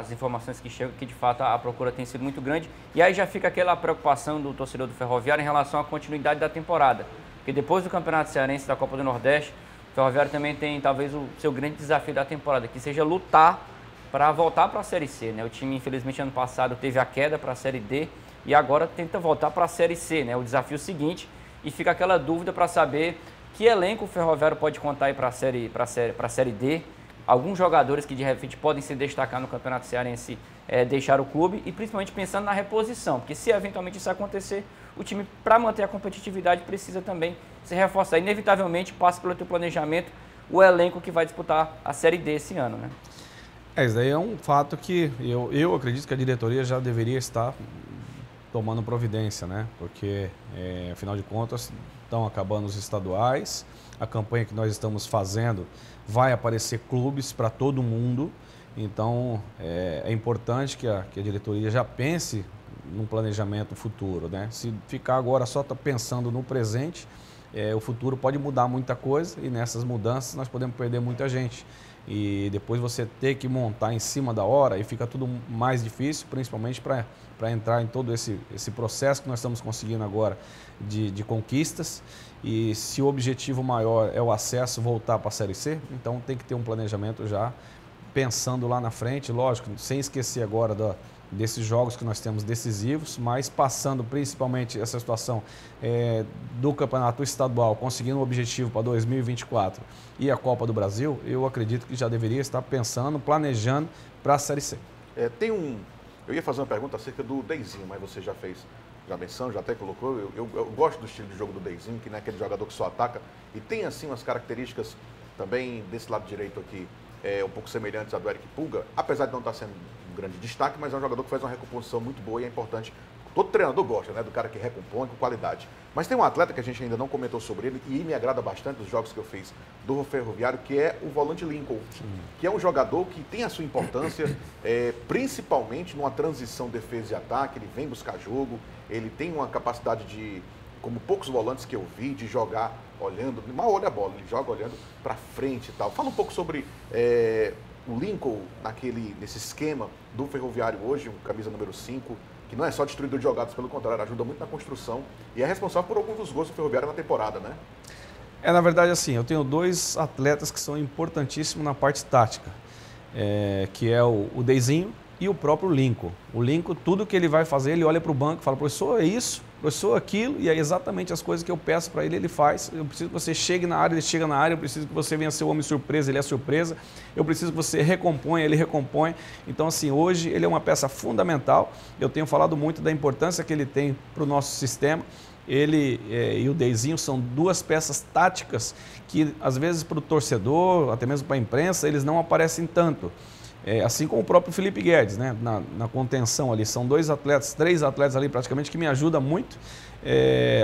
as informações que chegam que de fato a procura tem sido muito grande. E aí já fica aquela preocupação do torcedor do Ferroviário em relação à continuidade da temporada, porque depois do Campeonato Cearense, da Copa do Nordeste, O Ferroviário também tem talvez o seu grande desafio da temporada, que seja lutar para voltar para a Série C, né? O time, infelizmente, ano passado teve a queda para a Série D e agora tenta voltar para a Série C, né? O desafio seguinte, e fica aquela dúvida para saber que elenco o Ferroviário pode contar aí para a série D. Alguns jogadores que de repente podem se destacar no Campeonato Cearense deixar o clube, e principalmente pensando na reposição, porque se eventualmente isso acontecer, o time, para manter a competitividade, precisa também se reforçar. Inevitavelmente passa pelo teu planejamento o elenco que vai disputar a Série D esse ano, né? É, isso daí é um fato que eu acredito que a diretoria já deveria estar tomando providência, né? Porque, afinal de contas, estão acabando os estaduais, a campanha que nós estamos fazendo vai aparecer clubes para todo mundo, então é importante que a diretoria já pense num planejamento futuro, né? Se ficar agora só pensando no presente, o futuro pode mudar muita coisa e nessas mudanças nós podemos perder muita gente. E depois você ter que montar em cima da hora e fica tudo mais difícil, principalmente para entrar em todo esse processo que nós estamos conseguindo agora de conquistas. E se o objetivo maior é o acesso, voltar para a Série C, então tem que ter um planejamento já pensando lá na frente, lógico, sem esquecer agora desses jogos que nós temos decisivos, mas passando principalmente essa situação do campeonato estadual, conseguindo um objetivo para 2024 e a Copa do Brasil, eu acredito que já deveria estar pensando, planejando para a Série C. Eu ia fazer uma pergunta acerca do Deizinho, mas você já fez já menção, já até colocou. Eu gosto do estilo de jogo do Deizinho, que não é aquele jogador que só ataca, e tem assim umas características também desse lado direito aqui, um pouco semelhantes à do Eric Puga, apesar de não estar sendo um grande destaque, mas é um jogador que faz uma recomposição muito boa e é importante. Todo treinador gosta, né, do cara que recompõe com qualidade. Mas tem um atleta que a gente ainda não comentou sobre ele e me agrada bastante dos jogos que eu fiz do Ferroviário, que é o volante Lincoln, que é um jogador que tem a sua importância, principalmente numa transição defesa e ataque. Ele vem buscar jogo, ele tem uma capacidade de, como poucos volantes que eu vi, de jogar olhando, mal olha a bola, ele joga olhando para frente e tal. Fala um pouco sobre o Lincoln nesse esquema do Ferroviário hoje, um camisa número 5, que não é só destruidor de jogadas, pelo contrário, ajuda muito na construção e é responsável por alguns dos gols do Ferroviário na temporada, né? Na verdade, assim, eu tenho dois atletas que são importantíssimos na parte tática, que é o Deizinho e o próprio Lincoln. O Lincoln, tudo que ele vai fazer, ele olha para o banco e fala, professor, é isso, professor, aquilo, e é exatamente as coisas que eu peço para ele, ele faz. Eu preciso que você chegue na área, ele chega na área, eu preciso que você venha ser o homem surpresa, ele é surpresa, eu preciso que você recomponha, ele recompõe. Então, assim, hoje ele é uma peça fundamental, eu tenho falado muito da importância que ele tem para o nosso sistema. Ele e o Deizinho são duas peças táticas que, às vezes, para o torcedor, até mesmo para a imprensa, eles não aparecem tanto. Assim como o próprio Felipe Guedes, né? Na contenção ali, são dois atletas, três atletas ali praticamente, que me ajuda muito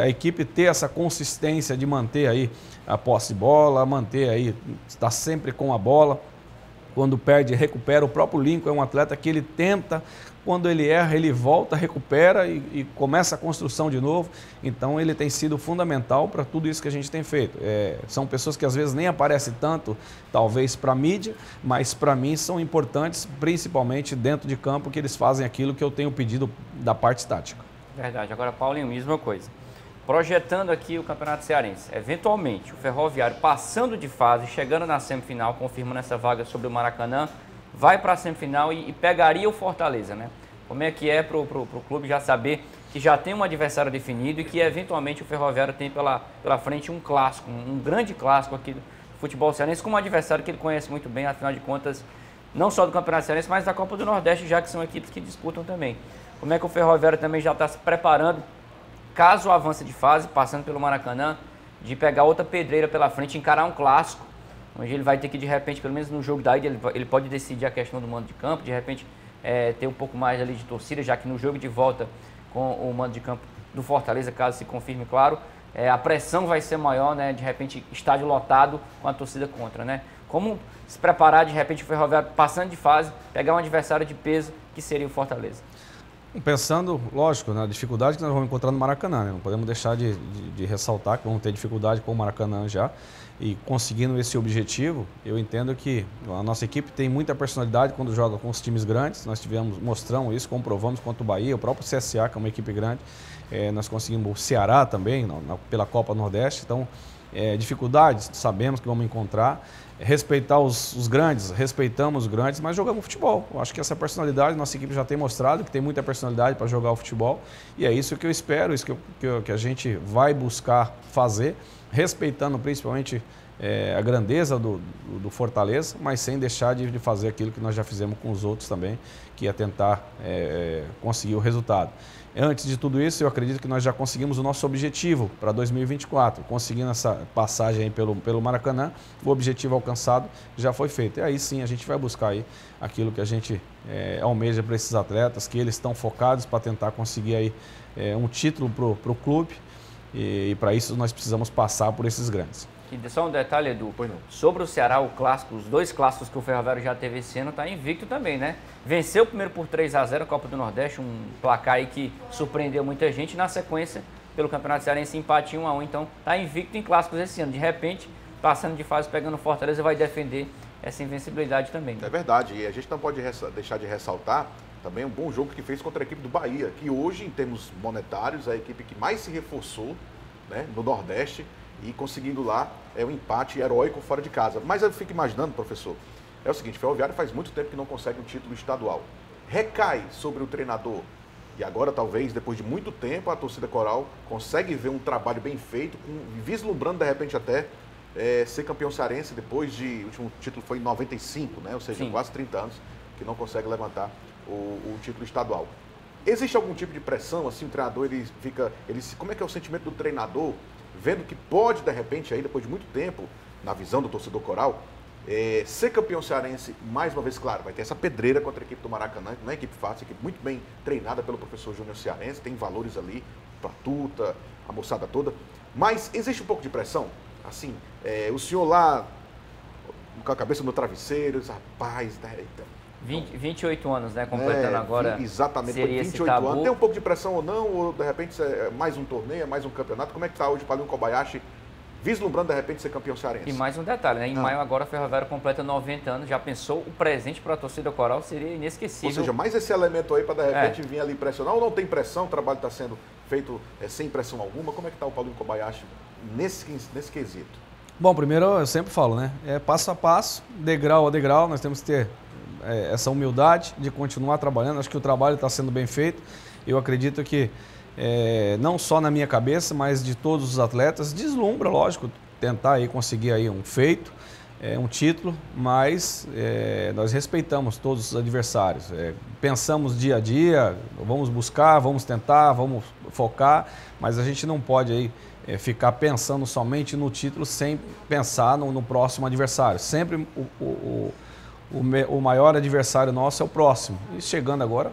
a equipe ter essa consistência de manter aí a posse de bola, manter aí, estar sempre com a bola, quando perde recupera. O próprio Lincoln é um atleta que ele tenta, quando ele erra ele volta, recupera e começa a construção de novo. Então ele tem sido fundamental para tudo isso que a gente tem feito. São pessoas que às vezes nem aparecem tanto, talvez para a mídia, mas para mim são importantes, principalmente dentro de campo, que eles fazem aquilo que eu tenho pedido da parte tática. Verdade. Agora, Paulinho, mesma coisa. Projetando aqui o Campeonato Cearense, eventualmente o Ferroviário passando de fase, chegando na semifinal, confirmando essa vaga sobre o Maracanã, vai para a semifinal e pegaria o Fortaleza, né? Como é que é para o clube já saber que já tem um adversário definido e que eventualmente o Ferroviário tem pela frente um clássico, um grande clássico aqui do futebol cearense, com um adversário que ele conhece muito bem, afinal de contas, não só do Campeonato Cearense, mas da Copa do Nordeste, já que são equipes que disputam também. Como é que o Ferroviário também já está se preparando, caso avance de fase, passando pelo Maracanã, de pegar outra pedreira pela frente, encarar um clássico, onde ele vai ter que, de repente, pelo menos no jogo da ida, ele pode decidir a questão do mando de campo, de repente ter um pouco mais ali de torcida, já que no jogo de volta com o mando de campo do Fortaleza, caso se confirme, claro, a pressão vai ser maior, né? De repente, estádio lotado com a torcida contra, né? Como se preparar, de repente, o Ferroviário passando de fase, pegar um adversário de peso, que seria o Fortaleza? Pensando, lógico, na dificuldade que nós vamos encontrar no Maracanã, né? Não podemos deixar de ressaltar que vamos ter dificuldade com o Maracanã já, e conseguindo esse objetivo, eu entendo que a nossa equipe tem muita personalidade quando joga com os times grandes. Nós mostramos isso, comprovamos contra o Bahia, o próprio CSA, que é uma equipe grande, nós conseguimos o Ceará também, pela Copa do Nordeste. Então, dificuldades, sabemos que vamos encontrar. Respeitar os grandes, respeitamos os grandes, mas jogamos futebol. Eu acho que essa personalidade, nossa equipe já tem mostrado que tem muita personalidade para jogar o futebol. E é isso que eu espero, isso que a gente vai buscar fazer, respeitando principalmente a grandeza do Fortaleza, mas sem deixar de fazer aquilo que nós já fizemos com os outros também, que é tentar conseguir o resultado. Antes de tudo isso, eu acredito que nós já conseguimos o nosso objetivo para 2024, conseguindo essa passagem aí pelo Maracanã, o objetivo alcançado já foi feito. E aí sim, a gente vai buscar aí aquilo que a gente almeja para esses atletas, que eles estão focados para tentar conseguir aí, um título para o clube, e para isso nós precisamos passar por esses grandes. E só um detalhe, Edu, sobre o Ceará, o clássico, os dois clássicos que o Ferroviário já teve esse ano, está invicto também, né? Venceu o primeiro por 3-0, Copa do Nordeste, um placar aí que surpreendeu muita gente. Na sequência, pelo Campeonato Cearense, empate 1-1, então está invicto em clássicos esse ano. De repente, passando de fase, pegando Fortaleza, vai defender essa invencibilidade também. Né? É verdade, e a gente não pode deixar de ressaltar também um bom jogo que fez contra a equipe do Bahia, que hoje, em termos monetários, é a equipe que mais se reforçou, né, no Nordeste, e conseguindo lá um empate heróico fora de casa. Mas eu fico imaginando, professor, é o seguinte, o Ferroviário faz muito tempo que não consegue um título estadual. Recai sobre o treinador. E agora, talvez, depois de muito tempo, a torcida coral consegue ver um trabalho bem feito, vislumbrando, de repente, até ser campeão cearense depois de... O último título foi em 95, né? Ou seja, sim, quase 30 anos, que não consegue levantar o título estadual. Existe algum tipo de pressão, assim, o treinador, ele fica... como é que é o sentimento do treinador, vendo que pode, de repente, aí, depois de muito tempo, na visão do torcedor coral, ser campeão cearense, mais uma vez, claro, vai ter essa pedreira contra a equipe do Maracanã, que não é equipe fácil, é equipe muito bem treinada pelo professor Júnior Cearense, tem valores ali, Patuta, a moçada toda, mas existe um pouco de pressão, assim, o senhor lá, com a cabeça no travesseiro, rapaz, né, então... 28 anos, né? Completando agora. Exatamente, seria 28 esse tabu. Anos. Tem um pouco de pressão ou não? Ou de repente é mais um torneio, é mais um campeonato? Como é que está hoje o Paulinho Kobayashi vislumbrando de repente ser campeão cearense? E mais um detalhe, né? Em maio agora o Ferroviário completa 90 anos. Já pensou, o presente para a torcida coral seria inesquecível. Ou seja, mais esse elemento aí para de repente vir ali pressionar. Ou não tem pressão, o trabalho está sendo feito sem pressão alguma. Como é que está o Paulinho Kobayashi nesse quesito? Bom, primeiro eu sempre falo, né? É passo a passo, degrau a degrau, nós temos que ter essa humildade de continuar trabalhando. Acho que o trabalho está sendo bem feito. Eu acredito que, não só na minha cabeça, mas de todos os atletas, deslumbra, lógico, tentar aí conseguir aí um feito, um título, mas nós respeitamos todos os adversários. Pensamos dia a dia, vamos buscar, vamos tentar, vamos focar, mas a gente não pode aí ficar pensando somente no título sem pensar no próximo adversário. Sempre o maior adversário nosso é o próximo. E chegando agora,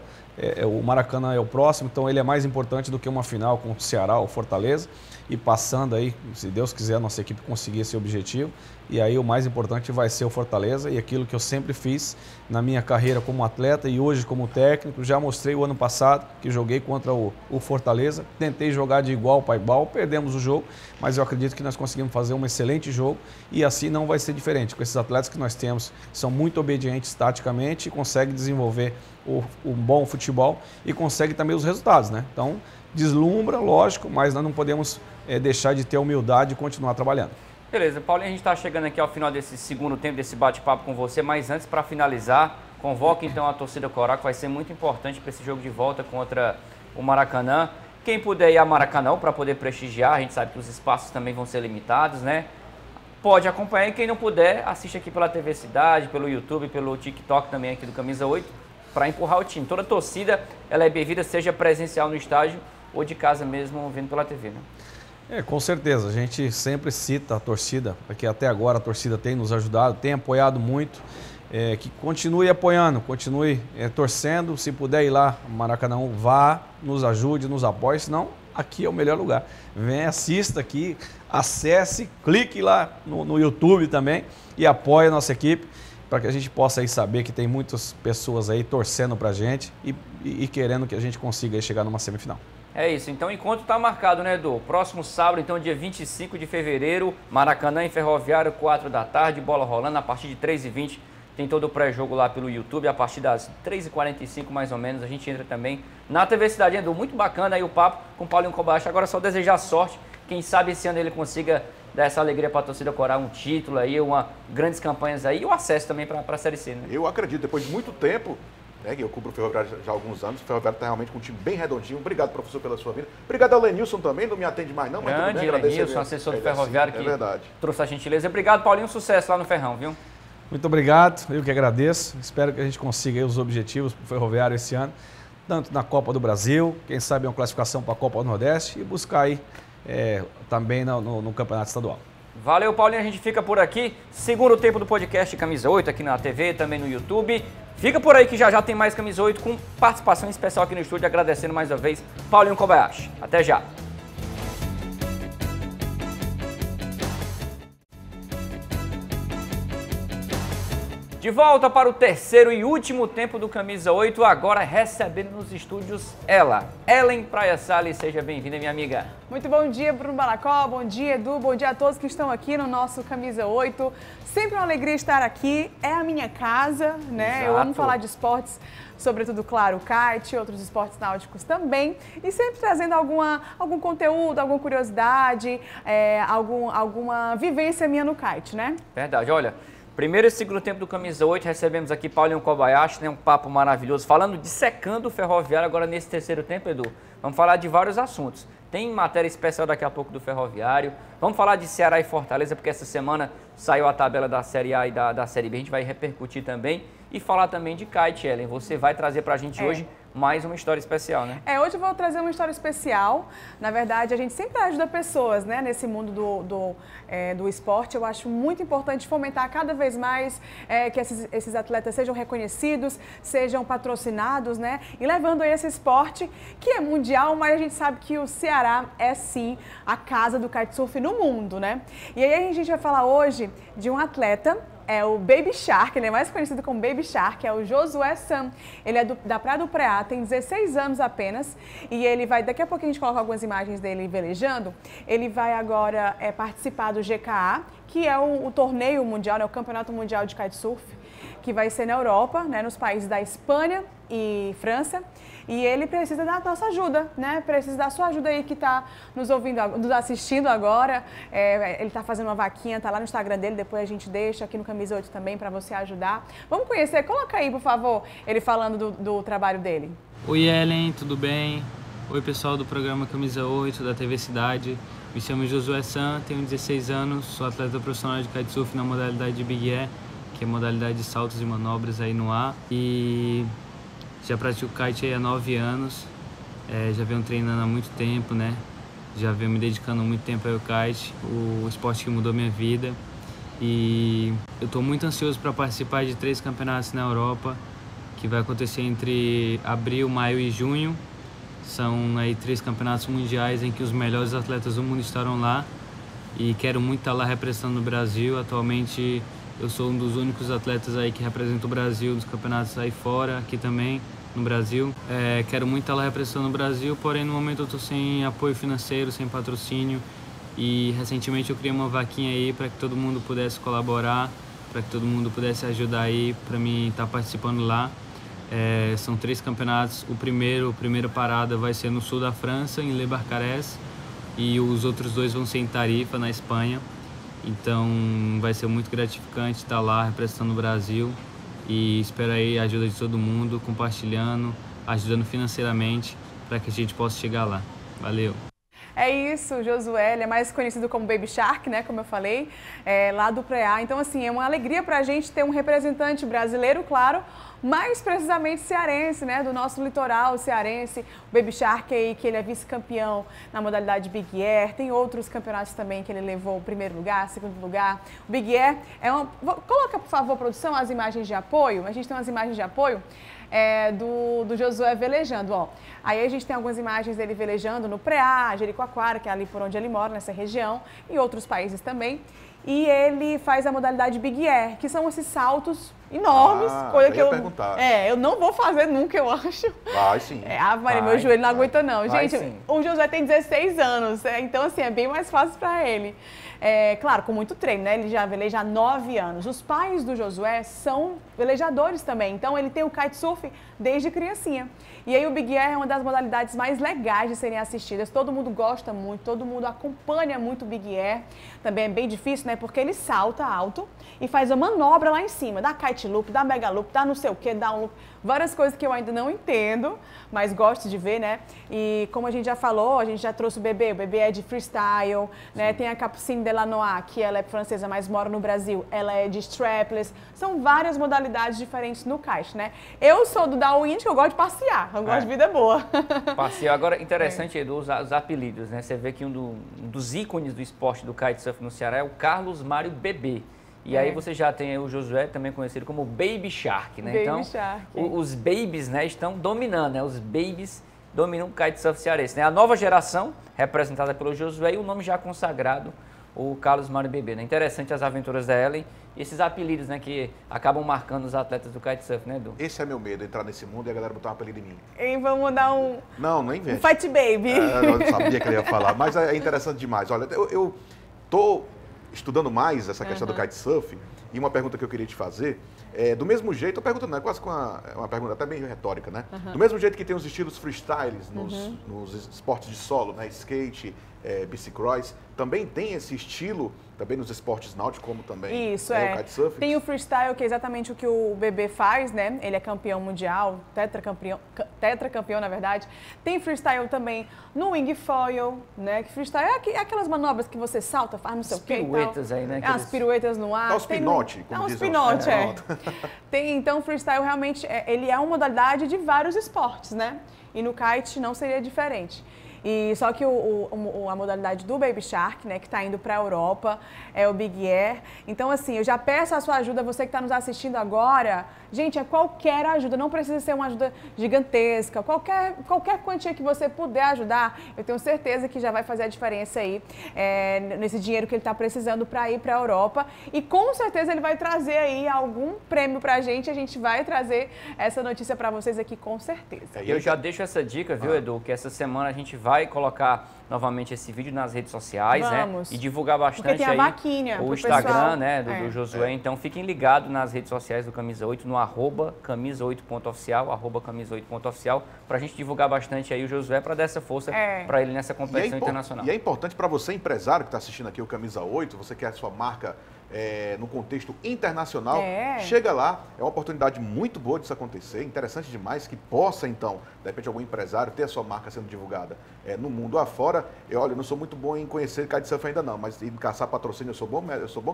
o Maracanã é o próximo, então ele é mais importante do que uma final com o Ceará ou Fortaleza. E passando aí, se Deus quiser, a nossa equipe conseguir esse objetivo. E aí o mais importante vai ser o Fortaleza, e aquilo que eu sempre fiz na minha carreira como atleta e hoje como técnico. Já mostrei o ano passado que joguei contra o Fortaleza, tentei jogar de igual para igual, perdemos o jogo, mas eu acredito que nós conseguimos fazer um excelente jogo, e assim não vai ser diferente com esses atletas que nós temos, que são muito obedientes taticamente, conseguem desenvolver o bom futebol e conseguem também os resultados, né? Então, deslumbra, lógico, mas nós não podemos deixar de ter humildade e continuar trabalhando. Beleza, Paulinho, a gente está chegando aqui ao final desse segundo tempo, desse bate-papo com você, mas antes, para finalizar, convoca então a torcida coral, que vai ser muito importante para esse jogo de volta contra o Maracanã. Quem puder ir a Maracanã para poder prestigiar, a gente sabe que os espaços também vão ser limitados, né? Pode acompanhar, e quem não puder, assiste aqui pela TV Cidade, pelo YouTube, pelo TikTok também aqui do Camisa 8, para empurrar o time. Toda a torcida, ela é bem-vinda, seja presencial no estádio ou de casa mesmo, vendo pela TV, né? Com certeza, a gente sempre cita a torcida, porque até agora a torcida tem nos ajudado, tem apoiado muito, que continue apoiando, continue torcendo, se puder ir lá, Maracanã, vá, nos ajude, nos apoie, senão aqui é o melhor lugar. Vem, assista aqui, acesse, clique lá no YouTube também e apoie a nossa equipe, para que a gente possa aí saber que tem muitas pessoas aí torcendo pra gente e querendo que a gente consiga aí chegar numa semifinal. É isso, então o encontro está marcado, né, Edu? Próximo sábado, então, dia 25 de fevereiro, Maracanã em Ferroviário, 4 da tarde, bola rolando a partir de 3h20. Tem todo o pré-jogo lá pelo YouTube, a partir das 3h45 mais ou menos, a gente entra também na TV Cidade. Edu, muito bacana aí o papo com o Paulinho Kobayashi. Agora é só desejar sorte, quem sabe esse ano ele consiga dar essa alegria para a torcida corar um título aí, grandes campanhas aí e o acesso também para a Série C, né? Eu acredito, depois de muito tempo, né, que eu cubro o Ferroviário já há alguns anos, o Ferroviário está realmente com um time bem redondinho. Obrigado, professor, pela sua vinda. Obrigado ao Lenilson também, não me atende mais não, mas grande tudo bem, Lenilson, assessor do Ferroviário, assim, que trouxe a gentileza. Obrigado, Paulinho, sucesso lá no Ferrão, viu? Muito obrigado, eu que agradeço. Espero que a gente consiga aí os objetivos para o Ferroviário esse ano, tanto na Copa do Brasil, quem sabe uma classificação para a Copa do Nordeste e buscar aí também no Campeonato Estadual. Valeu, Paulinho, a gente fica por aqui. Segura o tempo do podcast Camisa 8 aqui na TV, também no YouTube. Fica por aí que já já tem mais Camisa 8 com participação especial aqui no estúdio, agradecendo mais uma vez Paulinho Kobayashi. Até já! De volta para o terceiro e último tempo do Camisa 8, agora recebendo nos estúdios ela, Ellen Praia Salles. Seja bem-vinda, minha amiga. Muito bom dia, Bruno Balacó, bom dia, Edu, bom dia a todos que estão aqui no nosso Camisa 8. Sempre uma alegria estar aqui, é a minha casa, né? Exato. Eu amo falar de esportes, sobretudo, claro, kite, outros esportes náuticos também, e sempre trazendo algum conteúdo, alguma curiosidade, alguma vivência minha no kite, né? Verdade, olha... Primeiro e segundo tempo do Camisa 8, recebemos aqui Paulinho Kobayashi, né, um papo maravilhoso, falando, dissecando o Ferroviário agora nesse terceiro tempo, Edu. Vamos falar de vários assuntos. Tem matéria especial daqui a pouco do Ferroviário. Vamos falar de Ceará e Fortaleza, porque essa semana saiu a tabela da Série A e da Série B. A gente vai repercutir também. E falar também de kite, Ellen. Você vai trazer pra gente hoje... mais uma história especial, né? Hoje eu vou trazer uma história especial. Na verdade, a gente sempre ajuda pessoas, né? Nesse mundo do esporte, eu acho muito importante fomentar cada vez mais que esses atletas sejam reconhecidos, sejam patrocinados, né? E levando aí esse esporte, que é mundial, mas a gente sabe que o Ceará é, sim, a casa do kitesurf no mundo, né? E aí a gente vai falar hoje de um atleta, é o Baby Shark, ele é mais conhecido como Baby Shark, é o Josué Santos. Ele é da Praia do Preá, tem 16 anos apenas, e ele vai, daqui a pouco a gente coloca algumas imagens dele velejando, ele vai agora participar do GKA, que é o torneio mundial, né, o Campeonato Mundial de Kitesurf, que vai ser na Europa, né, nos países da Espanha e França, e ele precisa da nossa ajuda, né? Precisa da sua ajuda aí que está nos ouvindo, nos assistindo agora. Ele está fazendo uma vaquinha, está lá no Instagram dele, depois a gente deixa aqui no Camisa 8 também para você ajudar. Vamos conhecer, coloca aí, por favor, ele falando do trabalho dele. Oi, Ellen, tudo bem? Oi, pessoal do programa Camisa 8 da TV Cidade. Me chamo Josué Santos, tenho 16 anos, sou atleta profissional de kitesurf na modalidade de Big Air, que é modalidade de saltos e manobras aí no ar. E... já pratico kite aí há 9 anos, já venho treinando há muito tempo, né? Já venho me dedicando muito tempo ao kite, o esporte que mudou minha vida. E eu estou muito ansioso para participar de 3 campeonatos na Europa, que vai acontecer entre abril, maio e junho. São aí 3 campeonatos mundiais em que os melhores atletas do mundo estarão lá. E quero muito estar lá representando o Brasil. Atualmente eu sou um dos únicos atletas aí que representa o Brasil nos campeonatos aí fora, aqui também no Brasil. Quero muito estar lá representando o Brasil, porém no momento eu estou sem apoio financeiro, sem patrocínio, e recentemente eu criei uma vaquinha aí para que todo mundo pudesse colaborar, para que todo mundo pudesse ajudar aí para mim estar participando lá. São 3 campeonatos, a primeira parada vai ser no sul da França, em Le Barcarès, e os outros 2 vão ser em Tarifa, na Espanha. Então vai ser muito gratificante estar lá representando o Brasil. E espero aí a ajuda de todo mundo, compartilhando, ajudando financeiramente para que a gente possa chegar lá. Valeu! É isso, o Josué, ele é mais conhecido como Baby Shark, né, como eu falei, lá do Preá. Então, assim, é uma alegria pra gente ter um representante brasileiro, claro, mais precisamente cearense, né, do nosso litoral cearense. O Baby Shark aí, que ele é vice-campeão na modalidade Big Air, tem outros campeonatos também que ele levou o primeiro lugar, segundo lugar. O Big Air é uma... Coloca, por favor, produção, as imagens de apoio. A gente tem umas imagens de apoio. Do Josué velejando, ó. Aí a gente tem algumas imagens dele velejando no Preá, Jericoacoara, que é ali por onde ele mora, nessa região, e outros países também. E ele faz a modalidade Big Air, que são esses saltos enormes, coisa que eu perguntar. É, eu não vou fazer nunca, eu acho. Vai sim. É, Maria, meu joelho não aguenta não. Vai, gente, sim. O Josué tem 16 anos, então assim, é bem mais fácil para ele. É, claro, com muito treino, né? Ele já veleja há 9 anos. Os pais do Josué são velejadores também, então ele tem o kitesurf desde criancinha. E aí o Big Air é uma das modalidades mais legais de serem assistidas. Todo mundo gosta muito, todo mundo acompanha muito o Big Air. Também é bem difícil, né? Porque ele salta alto e faz a manobra lá em cima, dá kite loop, dá mega loop, dá não sei o que, dá um loop. Várias coisas que eu ainda não entendo, mas gosto de ver, né? E como a gente já falou, a gente já trouxe o Bebê é de freestyle, né? Tem a Capucine Delanois, que ela é francesa, mas mora no Brasil, ela é de strapless. São várias modalidades diferentes no kite, né? Eu sou do Darwin, que eu gosto de passear, eu gosto de vida boa. Passear. Agora, interessante, Edu, os apelidos, né? Você vê que um dos ícones do esporte do kitesurf no Ceará é o Carlos Mário Bebê. E aí você já tem o Josué, também conhecido como Baby Shark, né? Baby Shark. Os babies, né, estão dominando, né? Os babies dominam o kitesurf cearense, né? A nova geração, representada pelo Josué, e o nome já consagrado, o Carlos Mário Bebê, né? Interessante as aventuras da Ellen e esses apelidos, né, que acabam marcando os atletas do kitesurf, né, Edu? Esse é meu medo, entrar nesse mundo e a galera botar um apelido em mim. E vamos dar um... Não, não invente. Um Fight Baby. Eu sabia que ele ia falar, mas é interessante demais. Olha, eu tô estudando mais essa questão do kitesurf, e uma pergunta que eu queria te fazer é, do mesmo jeito, eu pergunto, né, quase com uma pergunta até meio retórica, né? Do mesmo jeito que tem os estilos freestyles nos esportes de solo, né? Skate, bicicross, também tem esse estilo também nos esportes náuticos, como também o kitesurf. Tem o freestyle, que é exatamente o que o Bebê faz, né? Ele é campeão mundial, tetracampeão, na verdade. Tem freestyle também no wing foil, né? Que freestyle é aquelas manobras que você salta, faz não sei o que. As piruetas aí, né? As piruetas no ar. Dá os pinote, como dizem. Dá os pinote, Tem, então, freestyle realmente, ele é uma modalidade de vários esportes, né? E no kite não seria diferente. E só que a modalidade do Baby Shark, né, que está indo para a Europa, é o Big Air. Então, assim, eu já peço a sua ajuda, você que está nos assistindo agora. Gente, é qualquer ajuda, não precisa ser uma ajuda gigantesca. Qualquer quantia que você puder ajudar, eu tenho certeza que já vai fazer a diferença aí nesse dinheiro que ele está precisando para ir para a Europa. E com certeza ele vai trazer aí algum prêmio para a gente vai trazer essa notícia para vocês aqui com certeza. Eu já deixo essa dica, viu, Edu, que essa semana a gente vai colocar novamente esse vídeo nas redes sociais, né? E divulgar bastante aí. Porque tem a vaquinha o Instagram, pessoal, né? Do Josué. Então fiquem ligados nas redes sociais do Camisa 8, no @camisa8.oficial, @camisa8.oficial, pra gente divulgar bastante aí o Josué, pra dar essa força pra ele nessa competição internacional. E é importante pra você, empresário, que tá assistindo aqui o Camisa 8, você quer a sua marca no contexto internacional, chega lá, é uma oportunidade muito boa disso acontecer, interessante demais que possa então, de repente algum empresário ter a sua marca sendo divulgada no mundo afora. Olha, eu não sou muito bom em conhecer kitesurf ainda não, mas em caçar patrocínio eu sou bom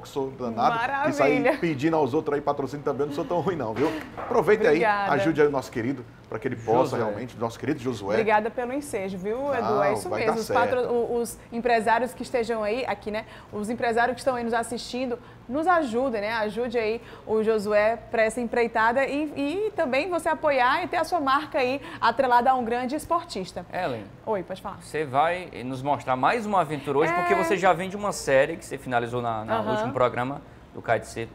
que sou danado. Maravilha. E sair pedindo aos outros aí patrocínio também, eu não sou tão ruim não, viu? Aproveita aí, ajude aí o nosso querido, para que ele possa realmente, nosso querido Josué. Obrigada pelo ensejo, viu, Edu? É isso mesmo. Os empresários que estejam aí, aqui, né? Os empresários que estão aí nos assistindo, nos ajudem, né? Ajude aí o Josué para essa empreitada e também você apoiar e ter a sua marca aí atrelada a um grande esportista. Ellen. Oi, pode falar. Você vai nos mostrar mais uma aventura hoje, porque você já vem de uma série que você finalizou no último programa.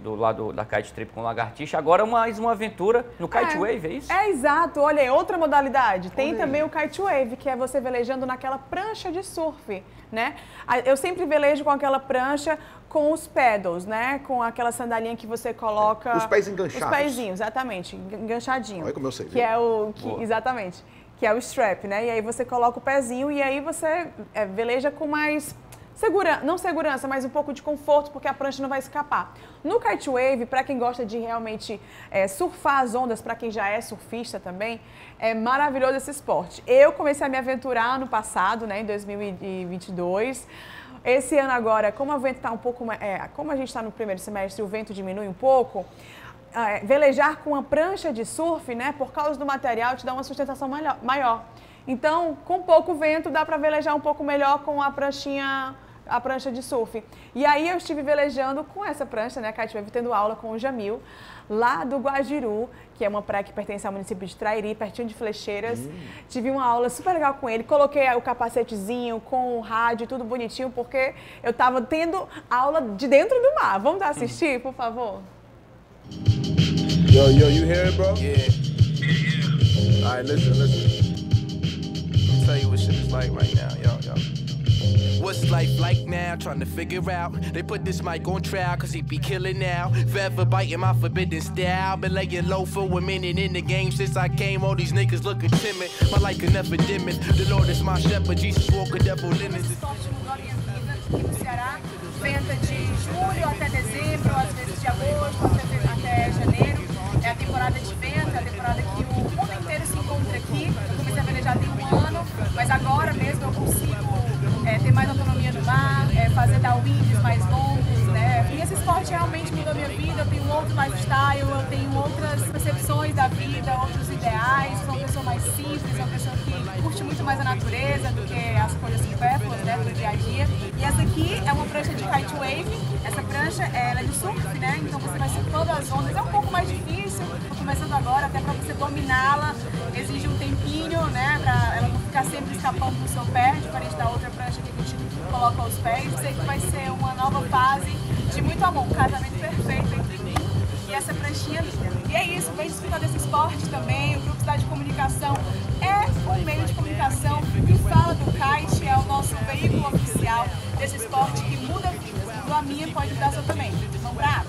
Do lado da kite trip com lagartixa, agora mais uma aventura no kite wave, é isso? É, exato. Olha aí, outra modalidade. Tem também o kite wave, que é você velejando naquela prancha de surf, né? Eu sempre velejo com aquela prancha com os paddles, né? Com aquela sandalinha que você coloca... Os pés enganchados. Os pezinhos, exatamente. Enganchadinho. Olha como eu sei. Que é o... Exatamente. Que é o strap, né? E aí você coloca o pezinho e aí você veleja com mais... não segurança, mas um pouco de conforto, porque a prancha não vai escapar. No kite wave, para quem gosta de realmente surfar as ondas, para quem já é surfista também, é maravilhoso esse esporte. Eu comecei a me aventurar ano passado, né, em 2022. Esse ano agora, como o vento tá um pouco como a gente está no primeiro semestre, o vento diminui um pouco. Velejar com uma prancha de surf, né, por causa do material, te dá uma sustentação maior. Então, com pouco vento, dá para velejar um pouco melhor com a prancha de surf. E aí eu estive velejando com essa prancha, né, kitesurf, tendo aula com o Jamil, lá do Guajiru, que é uma praia que pertence ao município de Trairi, pertinho de Flecheiras. Tive uma aula super legal com ele, coloquei o capacetezinho com o rádio, tudo bonitinho, porque eu estava tendo aula de dentro do mar. Vamos assistir, por favor? Yo, you hear it, bro? Yeah. All right, listen. Let me tell you what shit is like right now, yo. What's life like now? Trying to figure out. They put this mic on trial, cause he be killing now. Forever biting my forbidden style. Been laying low for a minute in the game since I came. All these niggas looking timid. My life could never dim it. The Lord is my shepherd. Jesus walk a devil in it. Venta de julho até dezembro, às vezes de agosto até janeiro. É a temporada de venta, a temporada que o mundo inteiro se encontra aqui. Eu comecei a velejar tem um ano, mas agora mesmo eu consigo ter mais autonomia no mar, fazer downwinds mais longos, né? E esse esporte realmente mudou minha vida. Eu tenho outro lifestyle, eu tenho outras percepções da vida, outros ideais. Sou uma pessoa mais simples, uma pessoa que curte muito mais a natureza do que as coisas supérfluas, né, do dia a dia. E essa aqui é uma prancha de kite wave. Essa prancha ela é de surf, né? Então você vai surfando todas as ondas. É um pouco mais difícil, tô começando agora, até para você dominá-la. Exige um tempinho, né? Para ela não ficar sempre escapando do seu pé, diferente da outra prancha que a gente coloca aos pés. Sei que vai ser uma nova fase de muito amor, um casamento perfeito entre mim e essa pranchinha linda. E é isso, vem desfrutar desse esporte também. O Grupo Cidade de Comunicação é um meio de comunicação que fala do kite, é o nosso veículo oficial desse esporte que muda vidas. Mudou a minha, pode mudar a sua também. Vamos lá?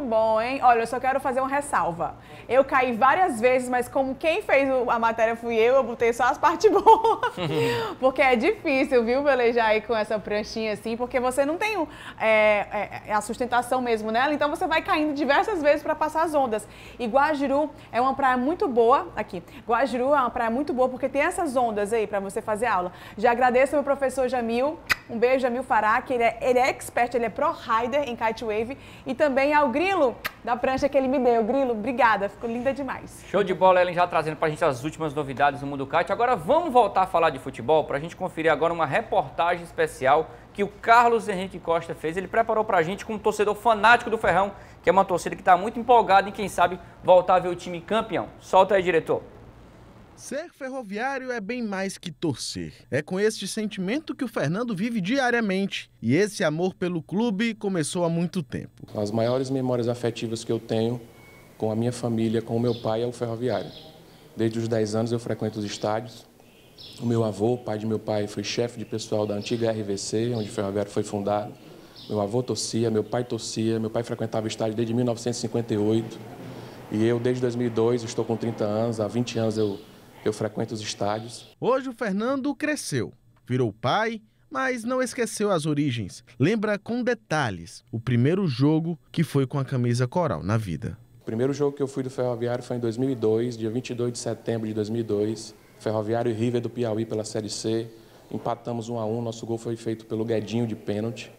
Muito bom, hein? Olha, eu só quero fazer uma ressalva. Eu caí várias vezes, mas como quem fez a matéria fui eu botei só as partes boas. Porque é difícil, viu, velejar aí com essa pranchinha assim, porque você não tem a sustentação mesmo nela, então você vai caindo diversas vezes para passar as ondas. E Guajiru é uma praia muito boa, aqui, Guajiru é uma praia muito boa porque tem essas ondas aí para você fazer aula. Já agradeço ao professor Jamil, um beijo, Jamil Fará, que ele é expert, ele é pro-rider em kitewave e também ao Grilo, da prancha que ele me deu. Grilo, obrigada, ficou linda demais. Show de bola, Ellen, já trazendo pra gente as últimas novidades do mundo kite. Agora vamos voltar a falar de futebol, pra gente conferir agora uma reportagem especial que o Carlos Henrique Costa fez. Ele preparou pra gente com um torcedor fanático do Ferrão, que é uma torcida que tá muito empolgada e quem sabe voltar a ver o time campeão. Solta aí, diretor. Ser ferroviário é bem mais que torcer. É com este sentimento que o Fernando vive diariamente. E esse amor pelo clube começou há muito tempo. As maiores memórias afetivas que eu tenho com a minha família, com o meu pai, é o ferroviário. Desde os 10 anos eu frequento os estádios. O meu avô, pai de meu pai, foi chefe de pessoal da antiga RVC, onde o ferroviário foi fundado. Meu avô torcia, meu pai frequentava o estádio desde 1958. E eu, desde 2002, estou com 30 anos, há 20 anos eu frequento os estádios. Hoje o Fernando cresceu, virou pai, mas não esqueceu as origens. Lembra com detalhes o primeiro jogo que foi com a camisa coral na vida. O primeiro jogo que eu fui do Ferroviário foi em 2002, dia 22 de setembro de 2002. Ferroviário e River do Piauí pela Série C. Empatamos 1 a 1, nosso gol foi feito pelo Guedinho de pênalti,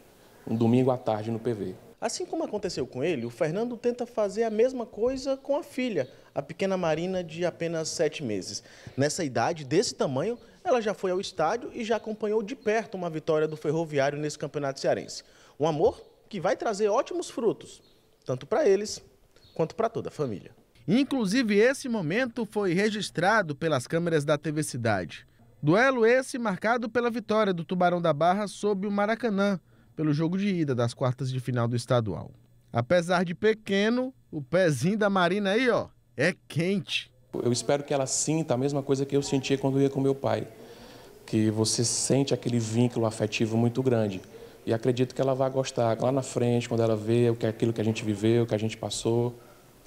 um domingo à tarde no PV. Assim como aconteceu com ele, o Fernando tenta fazer a mesma coisa com a filha, a pequena Marina, de apenas 7 meses. Nessa idade, desse tamanho, ela já foi ao estádio e já acompanhou de perto uma vitória do Ferroviário nesse Campeonato Cearense. Um amor que vai trazer ótimos frutos, tanto para eles quanto para toda a família. Inclusive, esse momento foi registrado pelas câmeras da TV Cidade. Duelo esse marcado pela vitória do Tubarão da Barra sobre o Maracanã, pelo jogo de ida das quartas de final do estadual. Apesar de pequeno, o pezinho da Marina aí, ó, é quente. Eu espero que ela sinta a mesma coisa que eu sentia quando eu ia com meu pai, que você sente aquele vínculo afetivo muito grande. E acredito que ela vai gostar. Lá na frente, quando ela vê o que é aquilo que a gente viveu, o que a gente passou,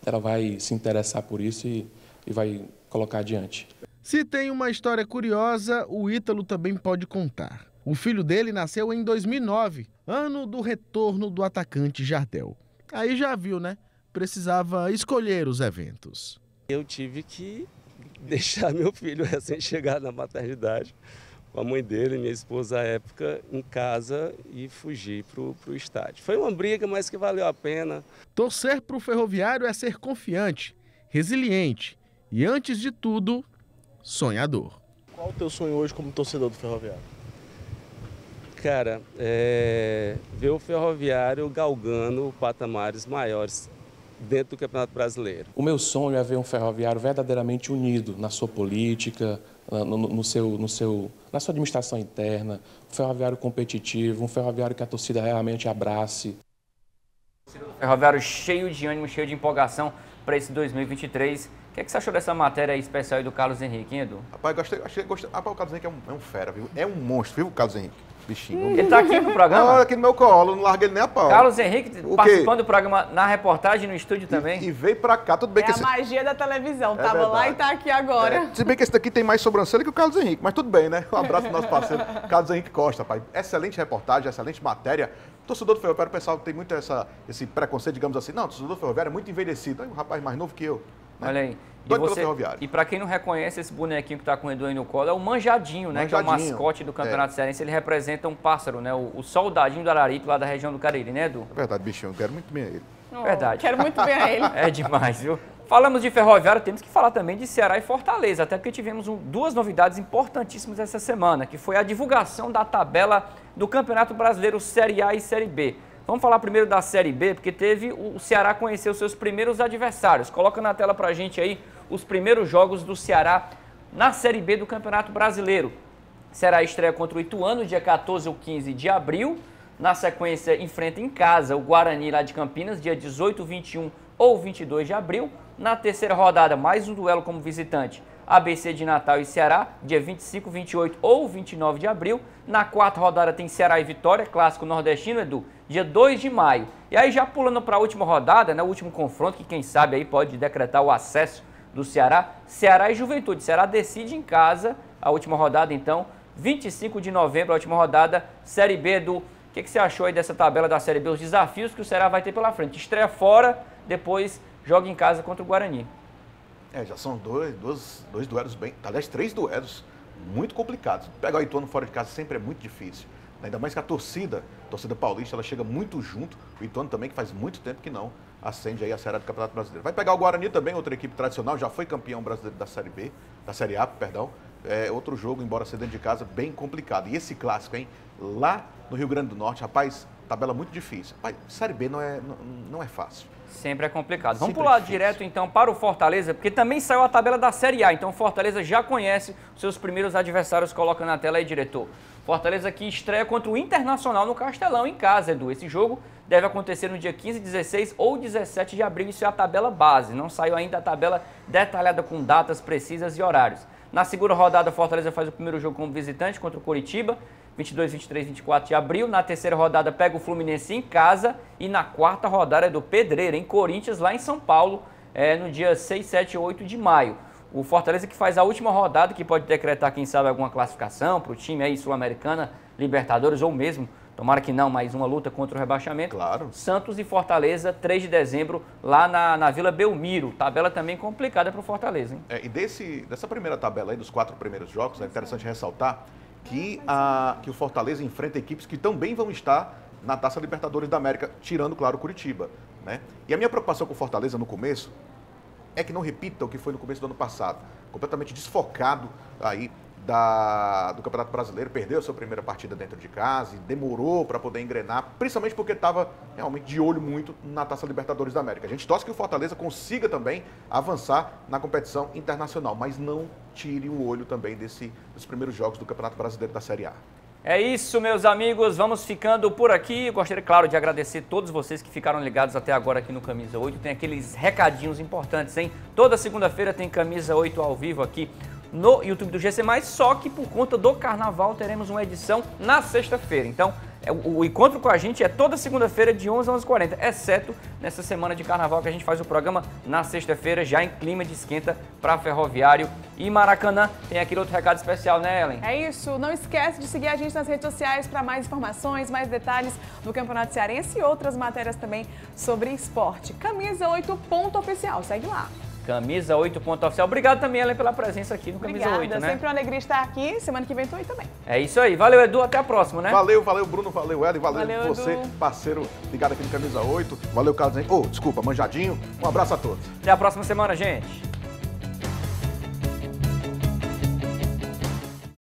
ela vai se interessar por isso e vai colocar adiante. Se tem uma história curiosa, o Ítalo também pode contar. O filho dele nasceu em 2009, ano do retorno do atacante Jardel. Aí já viu, né? Precisava escolher os eventos. Eu tive que deixar meu filho recém-chegado na maternidade, com a mãe dele, minha esposa à época, em casa e fugir para o estádio. Foi uma briga, mas que valeu a pena. Torcer para o Ferroviário é ser confiante, resiliente e, antes de tudo, sonhador. Qual o teu sonho hoje como torcedor do Ferroviário? Cara, ver o Ferroviário galgando patamares maiores dentro do Campeonato Brasileiro. O meu sonho é ver um Ferroviário verdadeiramente unido na sua política, na sua administração interna, um Ferroviário competitivo, um Ferroviário que a torcida realmente abrace. O Ferroviário cheio de ânimo, cheio de empolgação para esse 2023. O que é que você achou dessa matéria aí especial aí do Carlos Henrique, hein, Edu? Rapaz, gostei. Rapaz, o Carlos Henrique é um fera, viu? É um monstro, viu, o Carlos Henrique? Bichinho. Ele tá aqui no programa? Não, aqui no meu colo, não larga ele nem a pau. Carlos Henrique participando do programa na reportagem, no estúdio também. E veio pra cá, tudo bem que... É a magia da televisão, tava lá e tá aqui agora. Se bem que esse daqui tem mais sobrancelha que o Carlos Henrique, mas tudo bem, né? Um abraço pro nosso parceiro, Carlos Henrique Costa, pai. Excelente reportagem, excelente matéria. Torcedor do Ferroviário, o pessoal tem muito esse preconceito, digamos assim, não, torcedor do Ferroviário é muito envelhecido. É um rapaz mais novo que eu, né? Olha aí. E para quem não reconhece, esse bonequinho que está com o Edu aí no colo é o Manjadinho, né? Que é o mascote do Campeonato Cearense. Ele representa um pássaro, né? O soldadinho do Araripe lá da região do Cariri, né, Edu? É verdade, bichinho. Eu quero muito bem a ele. Verdade. Quero muito bem a ele. É demais, viu? Falamos de Ferroviário, temos que falar também de Ceará e Fortaleza, até porque tivemos duas novidades importantíssimas essa semana, que foi a divulgação da tabela do Campeonato Brasileiro Série A e Série B. Vamos falar primeiro da Série B, porque o Ceará conheceu os seus primeiros adversários. Coloca na tela pra gente aí os primeiros jogos do Ceará na Série B do Campeonato Brasileiro. Ceará estreia contra o Ituano, dia 14 ou 15 de abril. Na sequência, enfrenta em casa o Guarani lá de Campinas, dia 18, 21 ou 22 de abril. Na terceira rodada, mais um duelo como visitante. ABC de Natal e Ceará, dia 25, 28 ou 29 de abril. Na quarta rodada tem Ceará e Vitória, clássico nordestino, Edu, dia 2 de maio. E aí já pulando para a última rodada, né, o último confronto, que quem sabe aí pode decretar o acesso do Ceará. Ceará e Juventude, Ceará decide em casa a última rodada, então, 25 de novembro, a última rodada, Série B, Edu. O que você achou aí dessa tabela da Série B, os desafios que o Ceará vai ter pela frente? Estreia fora, depois joga em casa contra o Guarani. É, já são dois duelos bem... Aliás, três duelos muito complicados. Pegar o Ituano fora de casa sempre é muito difícil. Ainda mais que a torcida paulista, ela chega muito junto. O Ituano também, que faz muito tempo que não acende aí a Série A do Campeonato Brasileiro. Vai pegar o Guarani também, outra equipe tradicional, já foi campeão brasileiro da Série B, da Série A, perdão. É outro jogo, embora ser dentro de casa, bem complicado. E esse clássico, hein? Lá no Rio Grande do Norte, rapaz, tabela muito difícil. Rapaz, Série B não é fácil. Sempre é complicado. Vamos pular direto, então, para o Fortaleza, porque também saiu a tabela da Série A. Então, o Fortaleza já conhece os seus primeiros adversários. Coloca na tela aí, diretor. Fortaleza que estreia contra o Internacional no Castelão, em casa, Edu. Esse jogo deve acontecer no dia 15, 16 ou 17 de abril. Isso é a tabela base. Não saiu ainda a tabela detalhada com datas precisas e horários. Na segunda rodada, Fortaleza faz o primeiro jogo como visitante contra o Coritiba, 22, 23, 24 de abril. Na terceira rodada, pega o Fluminense em casa. E na quarta rodada é do Pedreira, em Corinthians, lá em São Paulo, no dia 6, 7 e 8 de maio. O Fortaleza que faz a última rodada, que pode decretar, quem sabe, alguma classificação para o time aí sul-americana, Libertadores ou mesmo, tomara que não, mas uma luta contra o rebaixamento. Claro. Santos e Fortaleza, 3 de dezembro, lá na Vila Belmiro. Tabela também complicada para o Fortaleza, hein? É, e dessa primeira tabela aí, dos quatro primeiros jogos, é interessante ressaltar que o Fortaleza enfrenta equipes que também vão estar na Taça Libertadores da América, tirando, claro, o Coritiba, né? E a minha preocupação com o Fortaleza no começo é que não repita o que foi no começo do ano passado, completamente desfocado aí do Campeonato Brasileiro, perdeu a sua primeira partida dentro de casa e demorou para poder engrenar, principalmente porque estava realmente de olho muito na Taça Libertadores da América. A gente torce que o Fortaleza consiga também avançar na competição internacional, mas não tire o olho também dos primeiros jogos do Campeonato Brasileiro da Série A. É isso, meus amigos, vamos ficando por aqui. Eu gostaria, claro, de agradecer a todos vocês que ficaram ligados até agora aqui no Camisa 8. Tem aqueles recadinhos importantes, hein? Toda segunda-feira tem Camisa 8 ao vivo aqui no YouTube do GC+, só que por conta do Carnaval teremos uma edição na sexta-feira. Então, o encontro com a gente é toda segunda-feira de 11 a 11h40, exceto nessa semana de Carnaval que a gente faz o programa na sexta-feira, já em clima de esquenta para Ferroviário e Maracanã. Tem aquele outro recado especial, né, Ellen? É isso. Não esquece de seguir a gente nas redes sociais para mais informações, mais detalhes do Campeonato Cearense e outras matérias também sobre esporte. Camisa 8.oficial, segue lá. Camisa 8.oficial. Obrigado também, Ellen, pela presença aqui no Camisa 8, né? Sempre uma alegria estar aqui. Semana que vem tô aí também. É isso aí. Valeu, Edu. Até a próxima, né? Valeu, valeu, Bruno. Valeu, Ellen. Valeu você, Edu, parceiro ligado aqui no Camisa 8. Valeu, Carlos. Ô, desculpa, Manjadinho. Um abraço a todos. Até a próxima semana, gente.